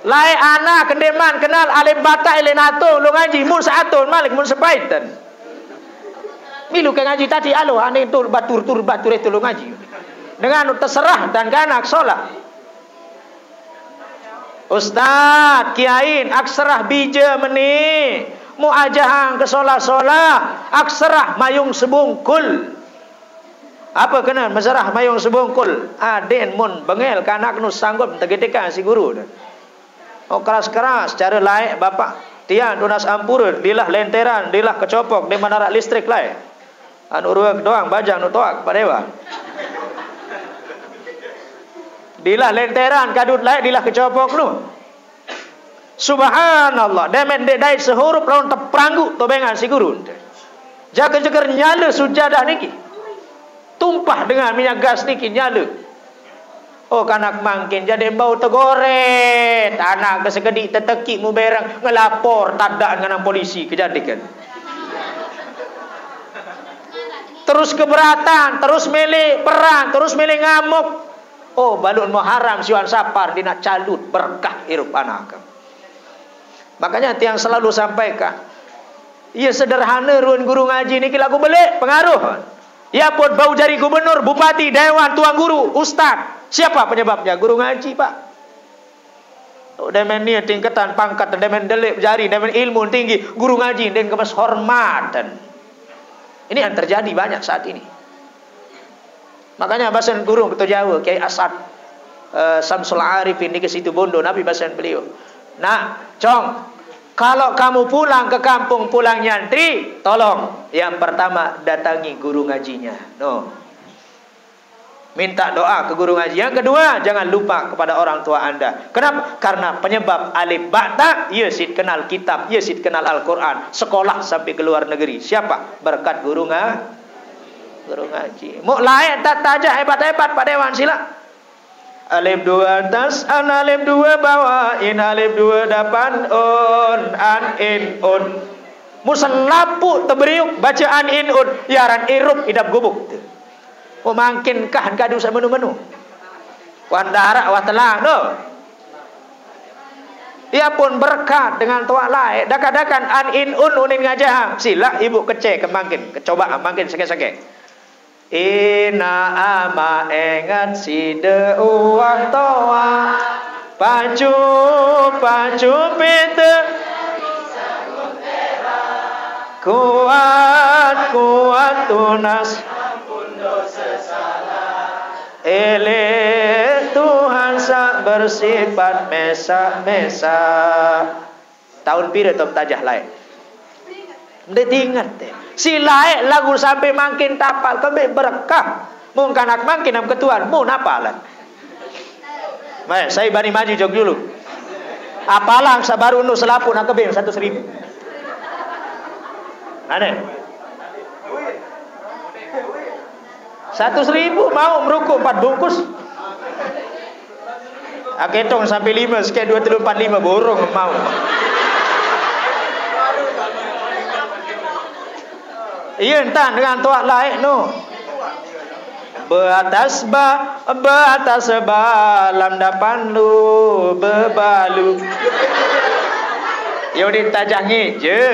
Lai anak kendeman kenal alim batak elenato lu ngaji mun saatun malik mun sepaitan. Milu ke ngaji tadi alo ane tur batur tur batur itu lu ngaji. Dengan terserah dan kanak solat. Ustaz, kiain, akserah bija meni, muajahang ke solah-solah, akserah mayung sebungkul. Apa kena maserah mayung sebungkul? Aden mun bengel kanak nu sanggup tegedekan si guru. Oh keras-keras cara laik bapak. Tiang tunas ampurut, dilah lenteran, dilah kecopok, di menara listrik laik. Anu ruang doang bajang nu toak padewa. Dilah lenteran kadut layak dilah kecopok lu. Subhanallah, demen dedai sehurup lawan tepranggu tobengan si guru. Jaga-jaga nyala sujadah niki. Tumpah dengan minyak gas niki nyala. Oh kanak mangkin jadi bau tegoret, anak kesegedik teteki mu berang ngelapor tadak dengan polisi kejadikan. Terus keberatan, terus milih perang, terus milih ngamuk. Oh balun muharam siwan sapar dina calut berkah hirup anak. Makanya tiang selalu sampaikan. Ia sederhana ruang guru ngaji niki lagu belik pengaruh. Ia pun bau jari gubernur, bupati, dewan, tuan guru, ustaz. Siapa penyebabnya? Guru ngaji pak. Demen ni tingkatan pangkat, demen delik jari, demen ilmu tinggi, guru ngaji dan kemas hormatan. Ini yang terjadi banyak saat ini. Makanya bahasan guru ketua Jawa Kiai Asad Samsul Arif ini ke situ Bondo Nabi bahasan beliau. Nak, Cong, kalau kamu pulang ke kampung pulang nyantri, tolong yang pertama datangi guru ngajinya. No. Minta doa ke guru ngaji. Yang kedua, jangan lupa kepada orang tua Anda. Kenapa? Karena penyebab alif ba ta, ia sid kenal kitab, ia sid kenal Al-Qur'an, sekolah sampai ke luar negeri. Siapa? Berkat guru ngaji. Guru ngaji. Mu layak tak tajah hebat-hebat Pak Dewan sila. Alif dua atas, an alif dua bawah, in alif dua depan, un an in un. Mu selapu teberiuk baca an in un, yaran irup idap gubuk. Memangkinkah gaduh sa menu-menu. Wandara wa telang do. Ia pun berkat dengan tuak lae. Dakakan an in un unin ngajah. Sila ibu kece kemangkin, kecoba mangkin seke-seke. Ina ama engat si de uang toa. Pacu pacu pete. Kuat kuat tunas ampun dosa salah. Eleh Tuhan sak bersifat mesa-mesa. Tahun pira top tajah lain. Mending ingat deh. Si lain lagu sampai makin tapal kembali berkah. Mungkin nak makin am ketuan. Mau napalan. Baik, saya bani maju jog dulu. Apalang sabaru nu selapun nak kebing 1.000. Aneh 1.000 mau merukuk 4 bungkus. Aketong sampai 5 sekian 2, 3, 4, 5 borong mau. Iya entan dengan tuak laik no. Beatas ba lamda pandu bebalu. Yo ditajangi je.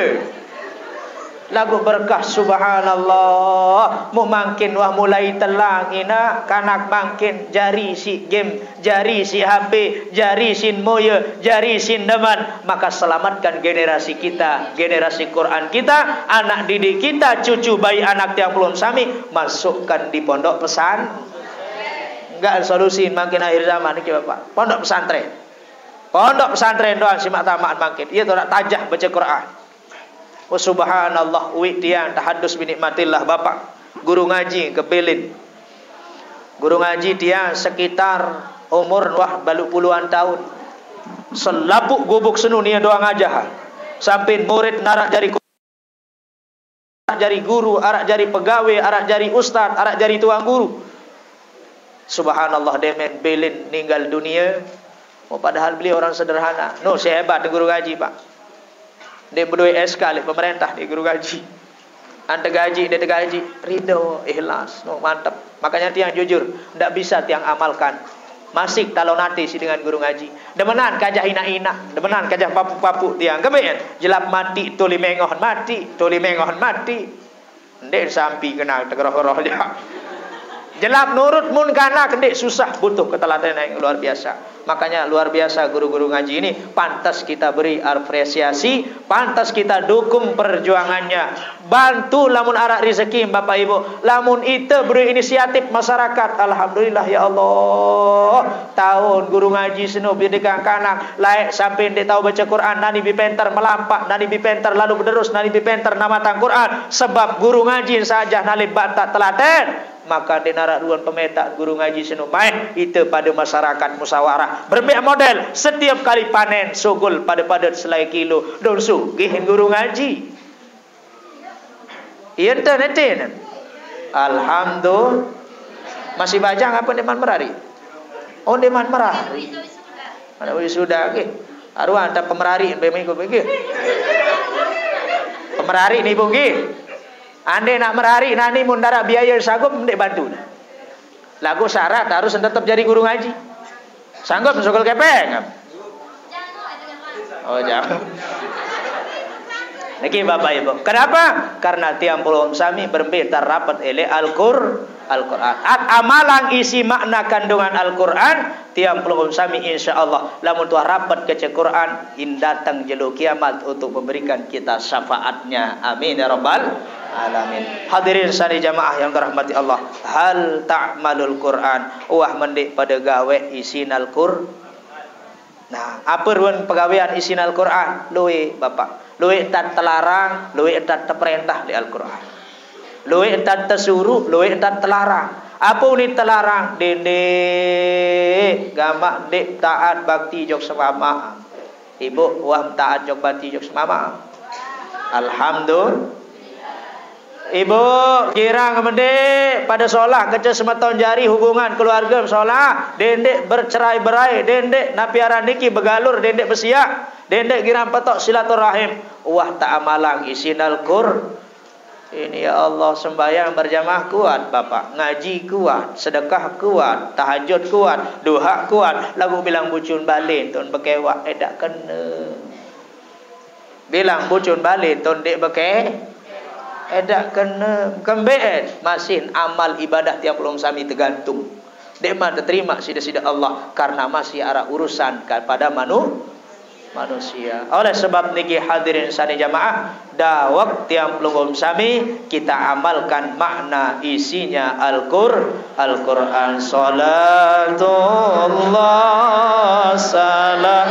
Lagu berkah subhanallah. Mu makin wah mulai telang ina. Kanak makin jari si game, jari si HP, jari sin moye, jari sin deman. Maka selamatkan generasi kita, generasi Quran kita, anak didik kita, cucu bayi anak yang belum sami, masukkan di pondok pesan. Enggak solusi makin akhir zaman iki Bapak. Pondok pesantren. Pondok pesantren doang simak tamaan makin. Ieu ora tajah baca Quran. Oh subhanallah witian tahadus binikmatillah Bapak. Guru ngaji kepilin. Guru ngaji dia sekitar umur wah balu puluhan tahun. Selapuk gubuk senu nia doang aja. Sampai murid narak jari guru, arak jari pegawai, arak jari ustad, arak jari tuang guru. Subhanallah demen belin ninggal dunia. Oh padahal beliau orang sederhana. No sehebat guru ngaji Pak. Dia berdua SK oleh pemerintah di guru gaji. Ante gaji, dia gaji. Ridho, ikhlas, no, mantap. Makanya tiang jujur, tidak bisa tiang amalkan. Masih talonati si dengan guru ngaji. Demenan kajah ina-ina, demenan kajah papu-papu tiang. Kebetulan jelap mati, tuli mengohon mati, tuli mengohon mati. Ndek sampi kena tegeroh-geroh dia. Jelap nurut mun kana kendek susah, butuh keteladanan yang luar biasa. Makanya luar biasa guru-guru ngaji ini. Pantas kita beri apresiasi. Pantas kita dukung perjuangannya. Bantu lamun arak rezeki Bapak Ibu. Lamun itu beri inisiatif masyarakat. Alhamdulillah ya Allah. Tahun guru ngaji seno bidikan kanak. Laik sampai dia tahu baca Quran. Nani bipenter melampak. Nani bipenter lalu berderus. Nani bipenter nama tang Quran. Sebab guru ngaji saja nalib batak telaten. Maka denara ruang pemetak guru ngaji senumai itu pada masyarakat musawarah berbiak model setiap kali panen sugul pada selai kilo don sugihin guru ngaji internetin alhamdulillah masih bajang apa deman merari oh deman merari mana sudah ke aruan tak pemerari pemerari ni bugi. Anda nak merari, nani mundara biaya sanggup mendek bantu. Lagu syarat harus tetap jadi guru ngaji. Sanggup sokol kepeng. Oh jangan. Niki Bapak Ibu. Kenapa? Karena tiang puluh sami berbitar rapat ele Al-Quran. Amalan isi makna kandungan Al-Quran. Tiang puluh sami insya Allah. Lamun tuah rapat kece Quran. Indatang jelo kiamat untuk memberikan kita syafaatnya. Amin ya Rabbal Alamin. Hadirin sari jamaah yang dirahmati Allah. Hal ta'malul Quran. Wah mendik pada gawe isin Al-Quran. Nah, apa ruang pegawaian isin Al-Quran? Luwe Bapak. Luwe tak telarang. Luwe tak terperintah di Al-Quran. Luwe tak tersuruh. Luwe tak telarang. Apa ini telarang? Dede gamak dek taat bakti jok semama. Ibu wah taat jok bakti jok semama. Alhamdulillah. Ibu girang mendek pada solah kece semeton jari hubungan keluarga solah dendek bercerai berai dendek napiaran niki begalur dendek bersiak dendek girang petok silaturahim wah ta'amalang isin Al-Qur Ini ya Allah, sembahyang berjamaah kuat Bapak, ngaji kuat, sedekah kuat, tahajud kuat, duha kuat. Lagu bilang bucun balin tun bekewak edak kena. Bilang bucun balin tun dik beke edak kena. Kembeen masin amal ibadah tiap ulung sami tergantung. Dema terima sida-sida Allah karena masih arah urusan kepada manusia. Oleh sebab niki hadirin sani jamaah, dawak tiang pelungum sami kita amalkan makna isinya Al-Qur'an. Salatullah salam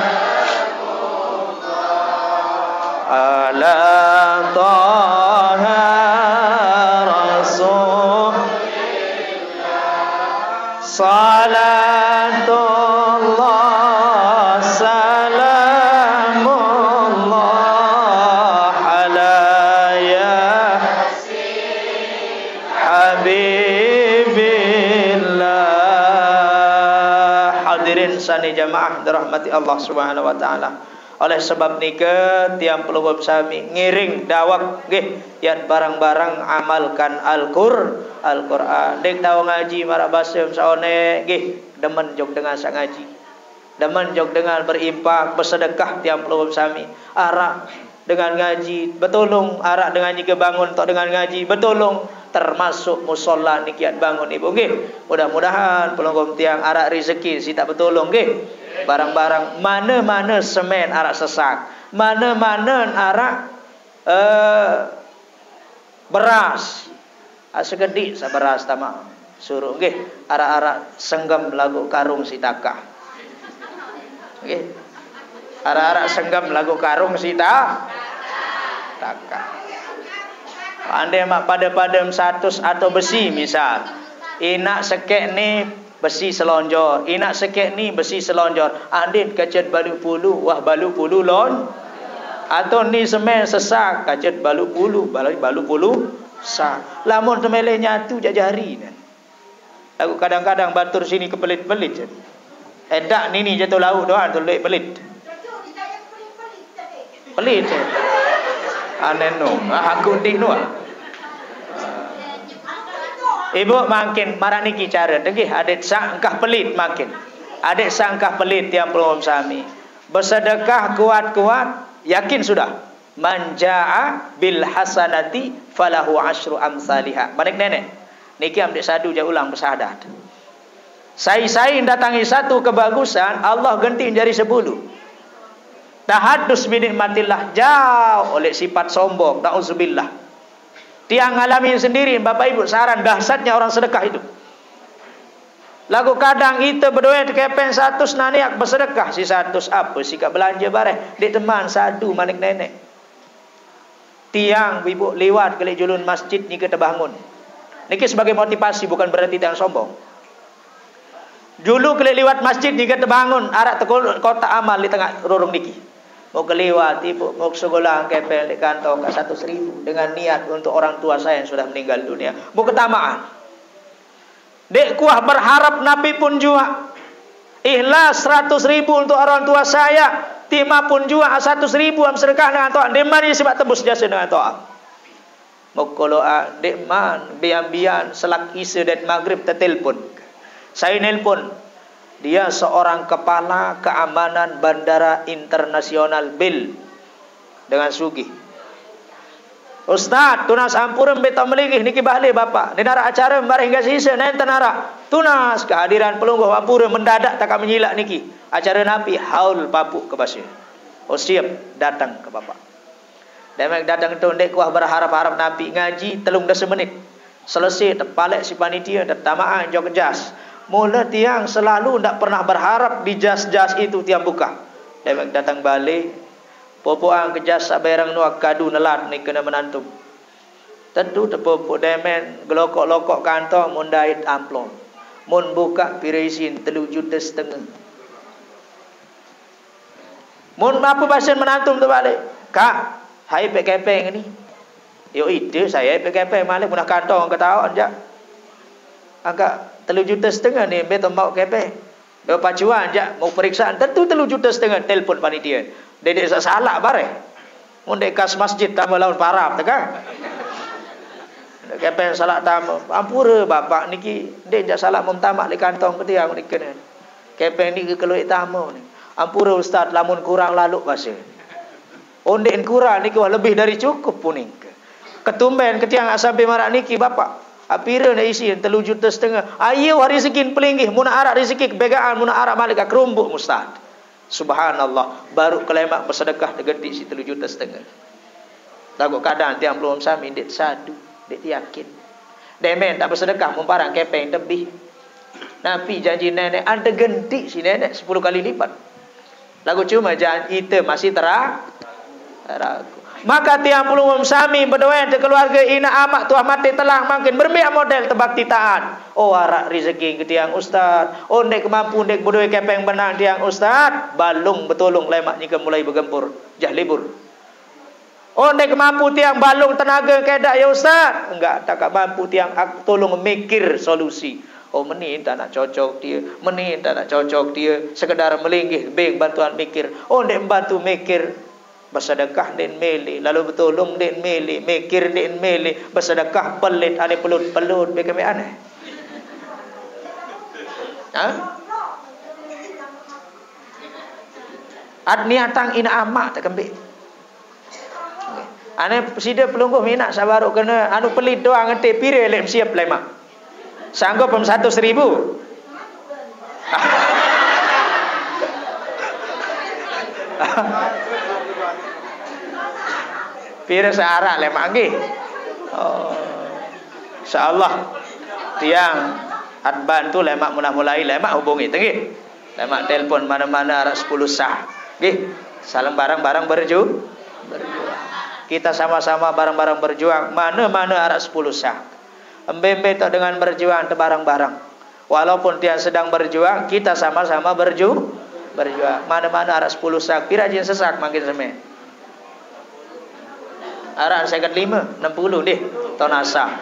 ala Taha Rasulillah salatullah jamaah dirahmati Allah Subhanahu wa taala. Oleh sebab nika tiang pelubub sami ngiring dawak nggih yan barang-barang amalkan Al-Qur'an. Dek tahu ngaji mara basim saone nggih demen jog dengan sak ngaji. Demen jog dengan berimpak bersedekah tiang pelubub sami. Arak dengan ngaji betulung, arak dengan nyi bangun tok dengan ngaji betulung. Termasuk musola nikiat bangun ibu nggih. Mudah-mudahan pelonggom tiang arak rezeki si tak betulong nggih. Barang-barang mana-mana semen arak sesak, mana-mana arak beras. Asegedik saberas tama suruh nggih. Arak-arak senggem lagu karung si takah. Nggih. Arak-arak senggem lagu karung si takah. Andai mak pada-pada 100 atau besi misal, inak sekek ni besi selonjor, inak sekek ni besi selonjor. Andin kacet balu pulu, wah balu pulu lon. Atau ni semen sesak, kacet balu pulu, balu pulu sak. Lamun temele nyatu jajari. Aku kadang-kadang batur sini kepelit-pelit. Edak nini jatuh laut doang tulik pelit. Pelit. Aneno, aku dikno. Ibu makin marah niki cara nggih, adik sangkah pelit makin. Adik sangkah pelit tiang pelom sami. Bersedekah kuat-kuat, yakin sudah. Manjaa bil hasanati falahu asyru amsalihah. Manik nenek. Niki amdik sadu ja ulang bersahadat. Sai-sai datangi satu kebagusan, Allah gentiin jadi 10. Tahadus binikmatillah jauh oleh sifat sombong. Ta'udzubillah. Tiang ngalamin sendiri Bapak Ibu, saran dahsyatnya orang sedekah itu. Lagu kadang itu berdoa kepen 100 naniak bersedekah si 100 apa sikap belanja bareh di teman sadu manik nenek. Tiang Ibu lewat ke julun masjid ni kita bangun. Niki sebagai motivasi bukan berarti tiang sombong. Dulu kelewat masjid juga terbangun arah tekul kotak amal di tengah rorong niki. Mau kelewat ibu mau segolang kepel di kantong 100.000 dengan niat untuk orang tua saya yang sudah meninggal dunia. Mau ketamaan. Dek kuah berharap nabi pun jua. Ikhlas 100.000 untuk orang tua saya. Timah pun jua 100.000 am sedekah dengan toa. Demari sebab tebus jasa dengan toa. Mau koloa dek man bian-bian selak isa dan maghrib tertelpon. Saya nelpon. Dia seorang kepala keamanan bandara internasional Bil dengan Sugi. Ustaz, tunas ampuran beta meligih niki balik Bapak. Nenara acara bareng hingga sisa nen tenara. Tunas kehadiran pelungguh ampuran mendadak tak menyilak niki. Acara napi haul papuk ke basir. Oh siap datang ke Bapak. Demek datang tondek kuah berharap-harap napi ngaji telung dah semenit. Selesai tepalek si panitia tertamaan jok jas. Mula tiang selalu tidak pernah berharap di jas-jas itu tiang buka. Demek datang balik. Popoang ke jas saberang nuak kadu nelat ni kena menantum. Tentu tepopok demen gelokok-lokok kantong mundait amplop. Mun buka pirisin 3,5 juta. Mun apa pasien menantum terbalik. Kak, hai pek-kepeng ni. Yo ide saya PKP malah punah kantong ketahuan jak. Angka 3,5 juta ni betul mau KP. Deo pacuan jak mau periksaan tentu 3,5 juta telefon panitia. Dedek sak salah bareh. Mun dek kas masjid tambah lawan parap teka. Kepen salat tamak. Ampura bapak niki dek jak salat mentamak di kantong ketiang ni kena. Kepen ni ke keluik tamak ni. Ampura ustaz lamun kurang laluk bahasa. Ondek kurang niki wah lebih dari cukup puning. Ketumben ketiang asabe marak niki bapak. Apira nak isi 3,5 juta. Ayo hari sekin pelinggih muna arak rezeki kebegaan muna arak malik kerumbuk ustaz. Subhanallah baru kelemak bersedekah degeti si 3,5 juta. Takut kadang tiang belum sami dek sadu. Dia yakin demen tak bersedekah memparang kepeng tebih. Nabi janji nenek ada genti si nenek 10 kali lipat. Lagu cuma jangan kita masih terang. Maka tiang puluh umum sami berdoa ke keluarga ina amak tuah mati telah makin berbiak model tebakti taat. Oh arak rezeki ke tiang ustaz. Oh dek mampu dek berdoa kepeng benang tiang ustaz. Balung betulung lemaknya ke mulai bergempur. Jah libur. Oh, dek mampu tiang balung tenaga kedak ya ustaz. Enggak, tak mampu tiang tolong mikir solusi. Oh, meni tak nak cocok dia. Meni tak nak cocok dia. Sekedar melinggih beng bantuan mikir. Oh, dek bantu mikir. Bersedekah dek meli. Lalu betulung dek meli. Mikir dek meli. Bersedekah pelit ane pelut-pelut bagi kami aneh. Ha? Adniatang ina amak tak kembik. Ane sida pelungguh minak sabaruk kena anu pelit doang ngetik pire lem siap lemak. Sanggup pem 100,000. Pire searah lemak nggih. Oh. Insyaallah tiang adban tu lemak munah mulai lemak hubungi nggih. Lemak telpon mana-mana arah 10 sah. Nggih. Salam barang-barang berjuang. Kita sama-sama barang-barang berjuang. Mana-mana arah 10 sah. Embembe tak dengan berjuang terbarang-barang. Walaupun dia sedang berjuang, kita sama-sama berjuang. Mana-mana arah 10 sah. Pirajin sesak makin semeh. Arah 55, 60 deh. Tonasah.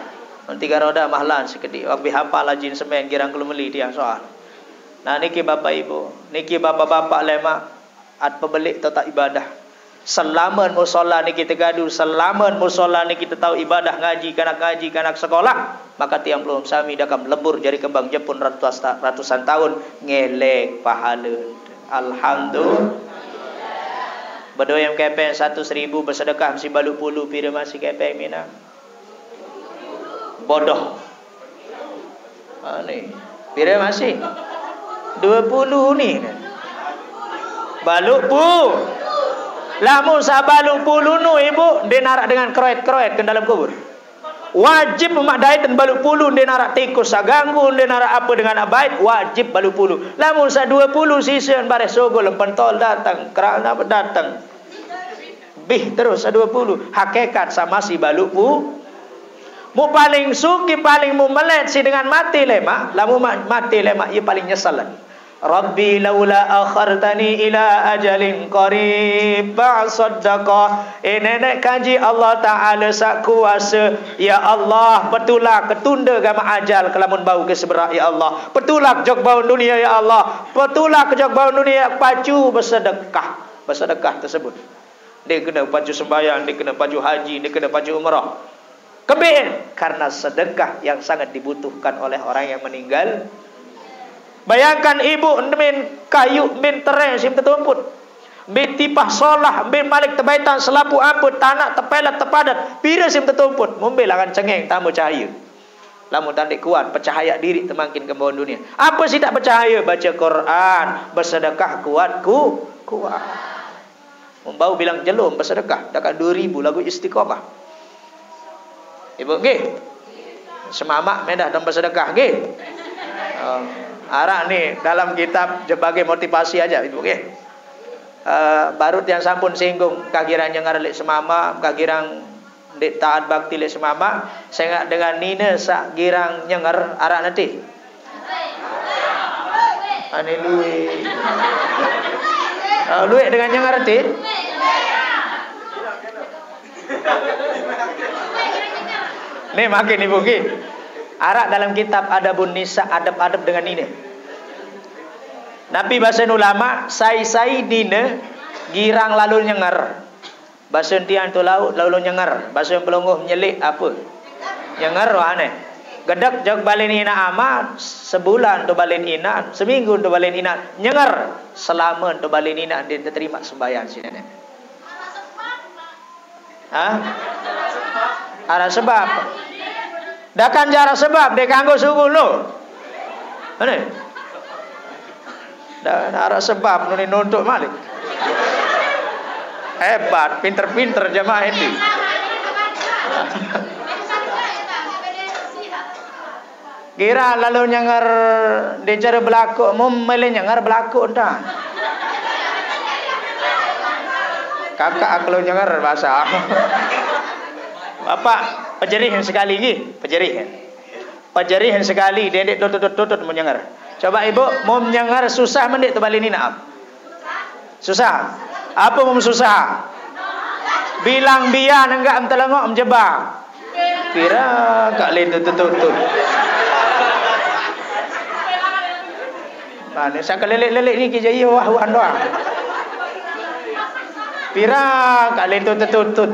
3 roda mahlan sekedik. Waktu hafal lajin semeh girang kelumeli dia soal. Nah niki bapak ibu, niki bapak-bapak lemak at pebelik tak ibadah. Selamat musola ni kita gaduh. Selamat musola ni kita tahu ibadah ngaji, kanak sekolah. Maka tiang belum sami dah akan melebur jari kembang Jepun ratusan tahun. Ngelek pahala. Alhamdulillah. Berdoa yang kepeng 100,000. Bersedekah si balu puluh. Pira masih kepeng mina. Bodoh. Ini. Pira masih. 20 ni. Balu puluh. Lamun sabalung puluh nu ibu dinarak dengan kroet-kroet ke dalam kubur. Wajib umat dait dan baluk puluh dinarak tikus saganggu dinarak apa dengan abait wajib baluk puluh. Lamun sa 20 sisen baris sogol pentol datang kerana datang. Bih terus sa 20 hakikat sama si baluk puluh. Mu paling suki paling mu melet si dengan mati lemak, lamun mati lemak ia paling nyesal lagi. Rabbi laula akhartani ila ajalin qarib fa saddaqa. Nenek kaji Allah Ta'ala sakuasa. Ya Allah petulak ketunda gama ajal kelamun bau ke seberah ya Allah. Petulak jog bau dunia ya Allah. Petulak jog bau dunia pacu bersedekah. Bersedekah tersebut. Dia kena pacu sembahyang, dia kena pacu haji, dia kena pacu umrah. Kebin karena sedekah yang sangat dibutuhkan oleh orang yang meninggal. Bayangkan ibu min kayu min tereng sim tertumput. Min tipah solah min malik tebaitan selapu amput tanak tepelat tepadat pira sim tertumput. Membelangan cengeng tambah cahaya. Lamun tandik kuat percahaya diri temangkin kembawaan dunia. Apa sih tak percahaya baca Quran, bersedekah kuatku kuat. Membau bilang jelum bersedekah dekat 2000 lagu istiqomah. Ibu nggih. Semamak mendah dan bersedekah nggih. Arak ni dalam kitab sebagai motivasi aja ibu nggih. Barut yang sampun singgung kagiran yang ngarelek semama, kagiran dek taat bakti lek semama, sengak dengan nina sak girang nyengar arak nanti. Ane luik. Luik dengan nyengar nanti. Nih makin ibu nggih. Arak dalam kitab Adabun Nisa adab-adab dengan nina. Nabi bahasa ulama sai-sai nina girang lalu nyengar. Bahasa tiang tu laut lalu nyengar. Bahasa pelongoh nyelik apa? yang ngero aneh. Gedek jog balin ina amat, sebulan do balin ina, seminggu do balin ina, nyengar selama do balin ina dia terima sembahyang sini. Hah? Ada sebab. Dah kan jarak sebab dia kanggo subuh lo. Ini. Dah ada sebab nuni nuntut malik. Hebat, pinter-pinter jemaah ini. Kira lalu nyangar dicara belakuk, memilih nyangar belakuk dah. Kakak kalau nyangar bahasa. Bapak, pejerihan sekali lagi, pejerihan. Pejerihan sekali, dedek tutut-tutut menyangar. Coba ibu, mau nyangar susah mendik terbalik ini naam. Susah. Apa mau susah? Bilang biar enggak mentelengok menjebak. Kira kak lain tutut-tutut. Nah, saya kelelek-lelek ni kijai wah-wah doang. Pira kali tutut-tutut.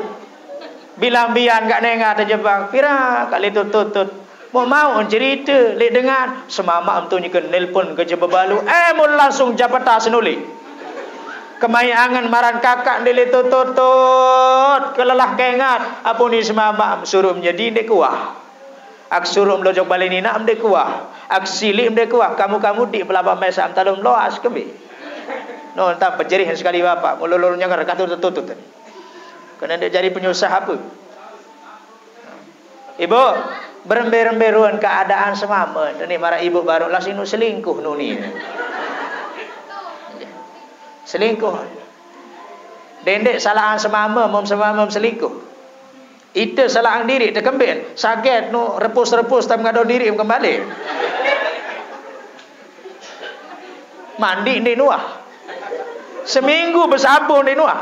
Bilang bian kat dengar terjebak. Pira kali tutut-tutut. Mau cerita, lek dengar semama antu nyeken nelpon ke Jebabalu. Mul langsung japata senuli. Kemayangan maran kakak dile tutut-tutut, kelelah kengat. Apo ni semama suruh menjadi dek kuah. Ak suruh melojok balinina am dek kuah. Aksili mde kuah kamu-kamu di pelabang mesam talum loas kami. No entah pejerihan sekali bapak mululur nyangar katut tutut. Kena dia jadi penyusah apa? Ibu berember-emberuan keadaan semama. Ini marah ibu baru lah sinu selingkuh nuni. Selingkuh. Dendek salahan semama mom semama selingkuh. Itu salahan diri terkembin. Saget no repus-repus tak mengadu diri kembali. Mandi di nuah. Seminggu bersabun di nuah.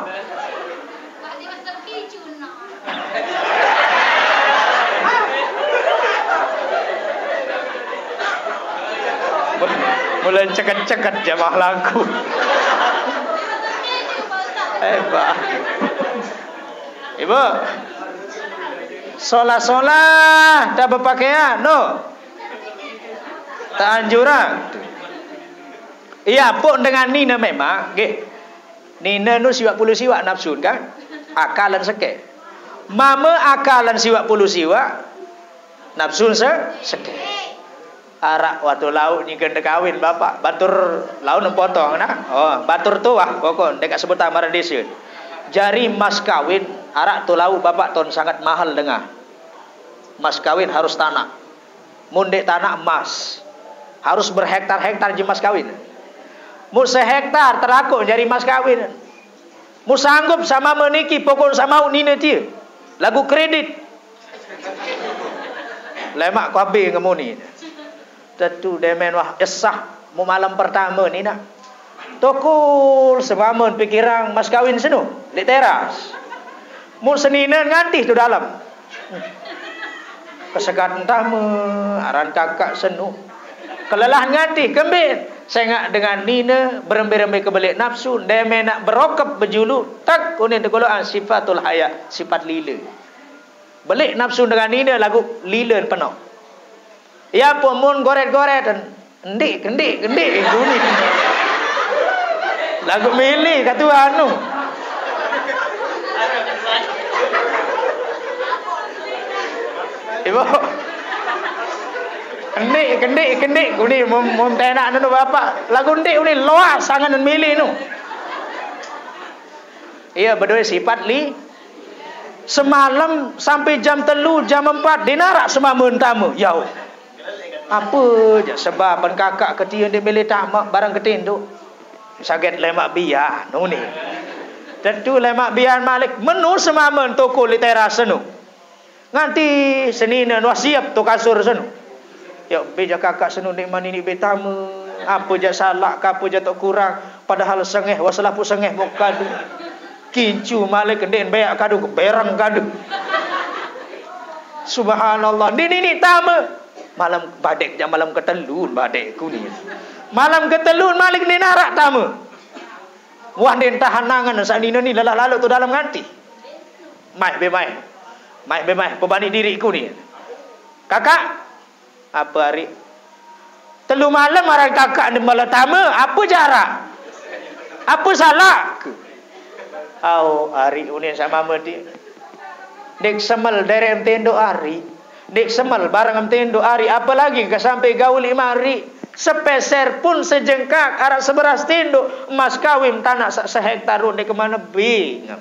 Mula ceket-ceket jamaah laku. Hebat. Ibu. Solah-solah tak berpakaian. No. Tak anjuran. Iya, pun dengan nina memang, okay. Nina nu siwak puluh siwak nafsun kan, akalan sekek. Mama akalan siwak puluh siwak, nafsun sekek. Arak waktu laut ni kena kahwin bapak, batur laut nempotong nak, oh batur tuah pokok dekat sebut tamar desa. Jari mas kahwin, arak tu laut bapak ton sangat mahal dengar. Mas kahwin harus tanah, mundek tanah emas, harus berhektar-hektar jemas kahwin. Mu sehektar terakuk jari mas kahwin. Mu sanggup sama meniki pokok sama nina dia. Lagu kredit. Lemak kabe kamu ni. Tentu demen wah esah mu malam pertama ni nak. Tokul semamun pikirang mas kahwin seno di teras. Mu senina nganti tu dalam. Kesekat entah me aran kakak seno. Kelelahan nganti kembit. Sengak dengan nina berembe-rembe kebelik nafsu deme nak berokap berjulu tak kuning tegoloan sifatul haya sifat lila belik nafsu dengan nina lagu lila penuh ya pemun goret-goret endik guni lagu milih kata anu ibu kendik uni montenak nunu bapak lagu ndik uni loas sangat milih nu iya berdua sifat li semalam sampai jam 3 jam 4 dinarak semamun tamu yau apa je sebab pen kakak ketin dia milih tamak barang ketin tu saget lemak biar nu ni tentu lemak biar malik menu semamun toko li teras nu nganti senina nu siap tu kasur senu. Ya, beja kakak senu nikman ini betama. Apa je salak, apa je tak kurang. Padahal sengeh, wasalah pun sengeh mau kadu. Kincu malik kedin beak kadu, berang kadu. Subhanallah. Dia ni tama. Malam badek je malam ketelun badek ku ni. Malam ketelun malik ni narak tama. Wah dia tahan nangan saat ni lalah-lalah tu dalam nganti. Maik be maik. Maik be maik. Pembani diri ku ni. Kakak, apa hari? Telu malam arah kakak di malatama, apa jarak? Apa salah? Au hari unin sama medi. Dek semel derem tendo hari. Dek semel barang tendo hari. Apalagi ke sampai gaul lima hari. Sepeser pun sejengkak arah seberas tendo mas kawim tanah sehektarun dek kemana bingam.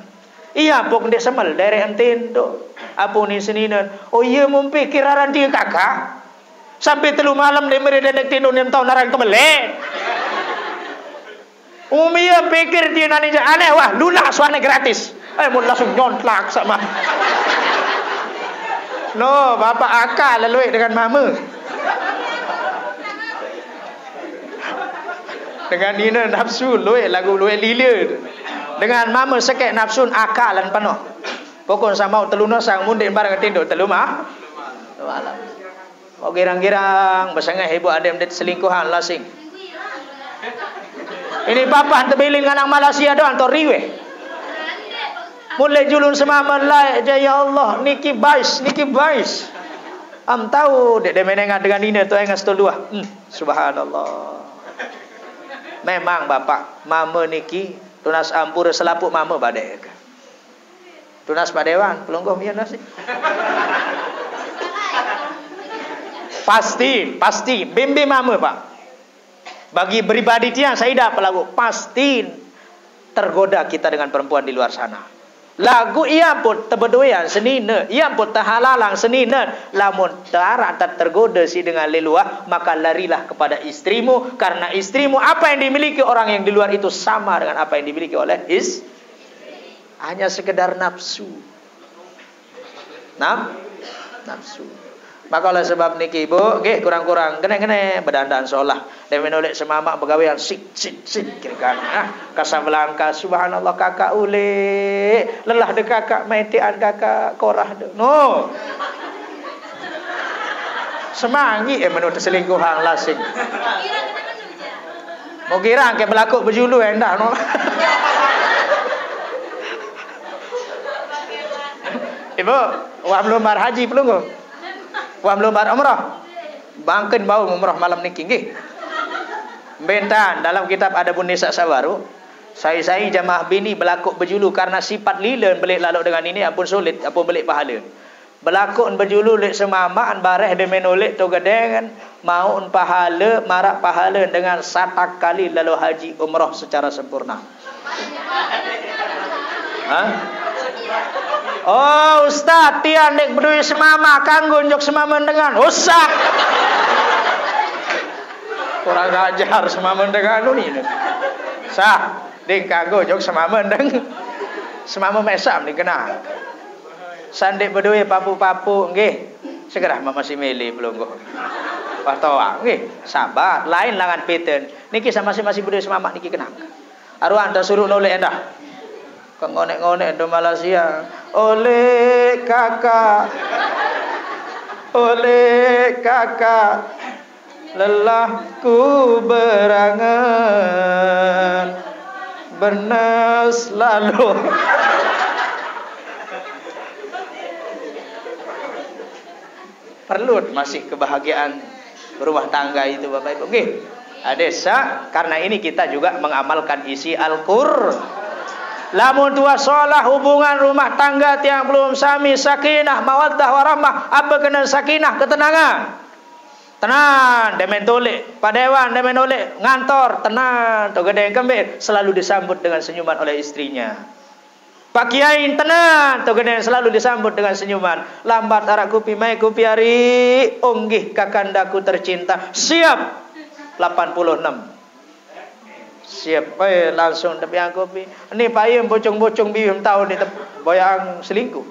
Iya pok ndek semel derek tendo. Apa ni seninen? Oh iya mumpi kiraran dia kakak. Sampai telu malam dia mere dedek tendo nem tau narang kemele. Umi ya pikir dia nani aneh wah lunak suane gratis. Eh mun langsung nyontlak sama. No, bapak akal leluik dengan mama. Dengan nina nafsu luik lagu luik lilir. Dengan mama sekek nafsun akalan penuh. Pokok sama telu nosang mundik barang tinduk telu mah. Malam. Oh girang-girang besengah ibu adem det selingkuhan lasing. Ini papa tebiling anak Malaysia doang to riweh. Mulai julun semama lai je ya Allah niki bais niki bais. Am tahu dek menengah dengan ini tu engas tu dua. Subhanallah. Memang bapak mama niki tunas ampura selaput mama badai. Tunas padewan pelonggong ya nasi. Pasti bimbing mama pak. Bagi pribadi tiang saya dah pelagu pasti tergoda kita dengan perempuan di luar sana. Lagu ia pun terbedoyan senine, ia pun terhalalang senine. Lamun tarak tergoda si dengan leluah maka larilah kepada istrimu karena istrimu apa yang dimiliki orang yang di luar itu sama dengan apa yang dimiliki oleh istri. Hanya sekedar nafsu. Nafsu. Maka oleh sebab niki ibu, nggih kurang-kurang kene-kene berdandan solah. Demi nolek semamak pegawean sik kira-kira. Ah, Kasabelangka subhanallah kakak ule. Lelah de kakak maitian kakak korah de. No. Semangi menurut selingkuh hang lasing. Mau kira angke berlaku berjulu endah no. Ibu, wah belum bar haji belum kok. Wah belum bar umrah. Bangken bau umrah malam niki nggih. Bentan dalam kitab Adabun Nisa sawaru, sai-sai jamaah bini belakuk berjulu karena sifat lilen belik lalu dengan ini ampun sulit ampun belik pahala. Belakuk berjulu lek semamaan bareh demen oleh tu gedengan mau pahala marak pahala dengan 100 kali lalu haji umrah secara sempurna. Hah? Oh ustaz tian dek berdui semama kanggo njok semama dengan usah. Kurang ajar semama dengan ni. Sah dek kanggo njok semama dengan semama mesam dikenal. Sandek berdui papu-papu nggih. Segera mama si mele pelonggo. Patoa nggih, sabar lain langan pattern. Niki sama masing-masing berdui semama niki kenang. Arwah dah suruh noleh endah. Kau ngonek-ngonek di Malaysia. Oleh kakak lelahku berangan bernas lalu. Perlu masih kebahagiaan berumah tangga itu Bapak Ibu. Oke, Adesa, karena ini kita juga mengamalkan isi Al-Qur'an. Lamun tua solah hubungan rumah tangga tiang belum sami sakinah mawaddah warahmah apa kena sakinah ketenangan. Tenan demen tolek, padewan demen oleh ngantor tenan to gedeng kembir selalu disambut dengan senyuman oleh istrinya. Pak Kiai tenan to gedeng selalu disambut dengan senyuman. Lambat arak kupi mai kupi hari onggih kakandaku tercinta siap 86 siapa langsung tapi aku pi ni payem bocong-bocong bium tahu ni boyang selingkuh.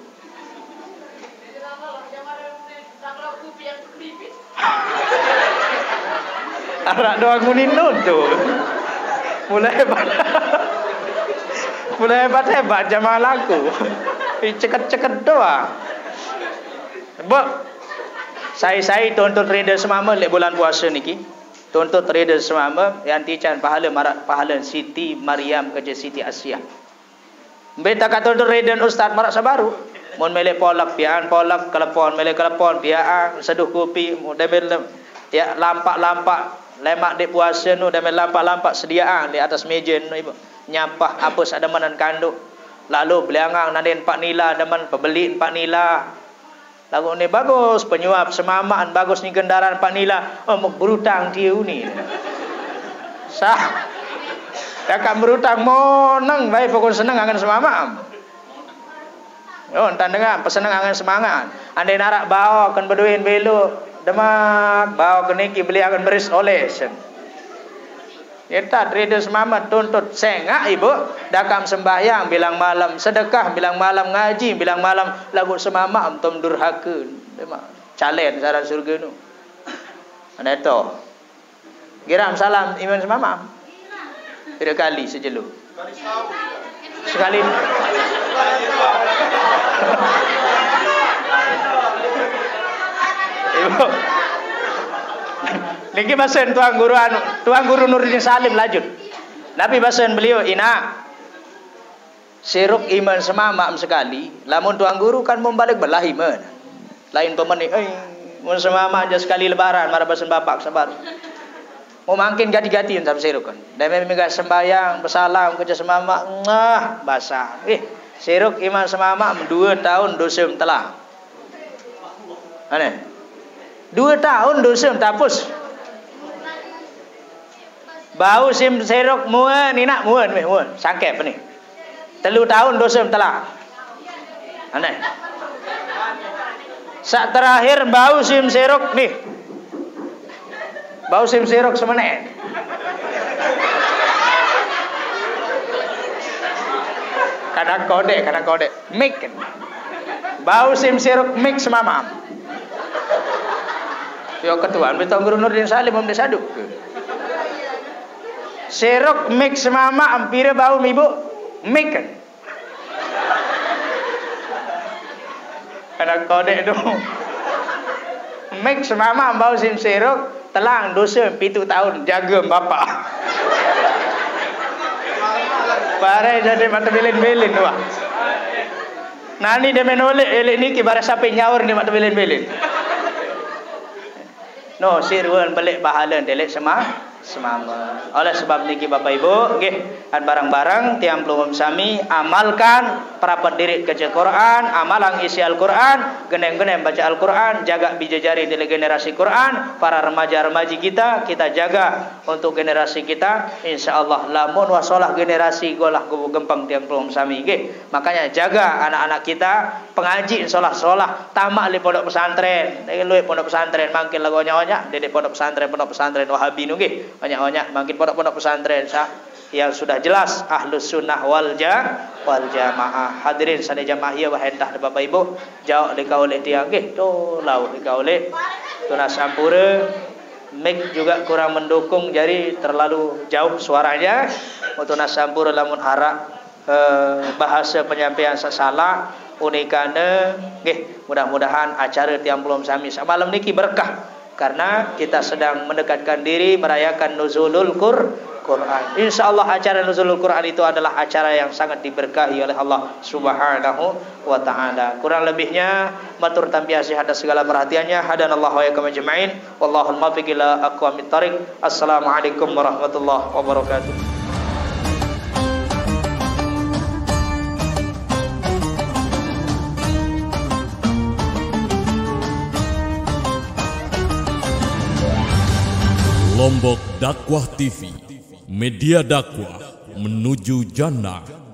Arak doang muninun tu. Mulai hebat jamaah laku. Ceket-ceket doang. Bok. Saya tonton trader semama lek bulan puasa niki. Contoh trader semama yang tican pahala marak pahala Siti Maryam kerja Siti Asia. Beta kata trader ustaz marak sabaru. mun melek polak piaan polak kelepon melek kelepon piaan seduh kopi demel ya lampak-lampak lemak dek puasa nu demel lampak-lampak sediaan di atas meja nu ibu nyampah apus ada manan kanduk lalu beliangang naden pak nila demen pebeli pak nila lagu ni bagus penyuap semamaan bagus ni kendaraan pak nila oh berutang tiu ni sah kakak berutang monang baik pokok senang akan semamaan. Oh, entah dengar pesenang akan semangat. Andai narak bawa akan berduin belu demak bawa keniki beli akan beris oleh sen. Kita traders mama tuntut sengak ibu dakam sembahyang bilang malam sedekah bilang malam ngaji bilang malam lagu semama antum durhaka demak calen saran surga nu. Ana itu. Geram salam iman semama. Tiga kali sejeluk. Sekali. Ibu. Niki basen tuang guru Nuruddin Salim lanjut. Nabi basen beliau ina. Siruk iman semama sekali, lamun tuang guru kan membalik belah iman. Lain pemeni euy, mun semama aja sekali lebaran mara basen bapak sabar. Mau makin gati-gatiin sama siruk kan. Dan memang sembahyang, bersalam, kerja semama, nah basah. Siruk iman semama 2 tahun dosa telah. Aneh. 2 tahun dosa tapus. Bau sim siruk muan, inak muan, muan, sakit ni. 3 tahun dosa telah. Aneh. Saat terakhir bau sim siruk nih. Bau sim siruk semenek. Kadang kode. Mik. Bau sim siruk mik semamam. Yo ketuaan betong guru Nuruddin Salim om desaduk. Siruk mik semama ampire bau ibu mik. Kadang kode dong. Mik semama bau sim siruk telang dosa 7 tahun jaga bapak. Parai jadi mata belin-belin tu. Nani dia menoleh elek ni kibar sampai nyaur ni mata belin-belin. No sirwan balik bahala delek semama. Oleh sebab niki bapak ibu nggih okay. An barang-barang tiang plum sami amalkan perapat diri kaca Quran, amalang isi Al-Quran, genem-genem baca Al-Quran, jaga bijajari di generasi Quran, para remaja-remaji kita jaga untuk generasi kita insyaallah lamun wasolah generasi golah gempang tiang plum sami nggih. Okay. Makanya jaga anak-anak kita pengaji insyaallah tamak le pondok pesantren, luwe pondok pesantren mangkin lagonya-nya dedek pondok pesantren Wahabi nggih. Okay. Banyak-banyak makin pondok-pondok pesantren sah yang sudah jelas ahlus sunnah wal jamaah hadirin sana jamaah ya wahendah bapak ibu jauh dikaulih tiang nggih to laut dikaulih tunas sampure mic juga kurang mendukung jadi terlalu jauh suaranya tunas sampure lamun harak bahasa penyampaian salah unikane nggih mudah-mudahan acara tiang belum sami malam niki berkah karena kita sedang mendekatkan diri merayakan Nuzulul Quran. Insyaallah acara Nuzulul Quran itu adalah acara yang sangat diberkahi oleh Allah Subhanahu wa taala. Kurang lebihnya matur tambiasi atas segala perhatiannya. Hadanallahu wa iyyakum ajmain. Wallahul muwaffiq ila aqwamit thariq. Assalamualaikum warahmatullahi wabarakatuh. Lombok Dakwah TV, media dakwah menuju jannah.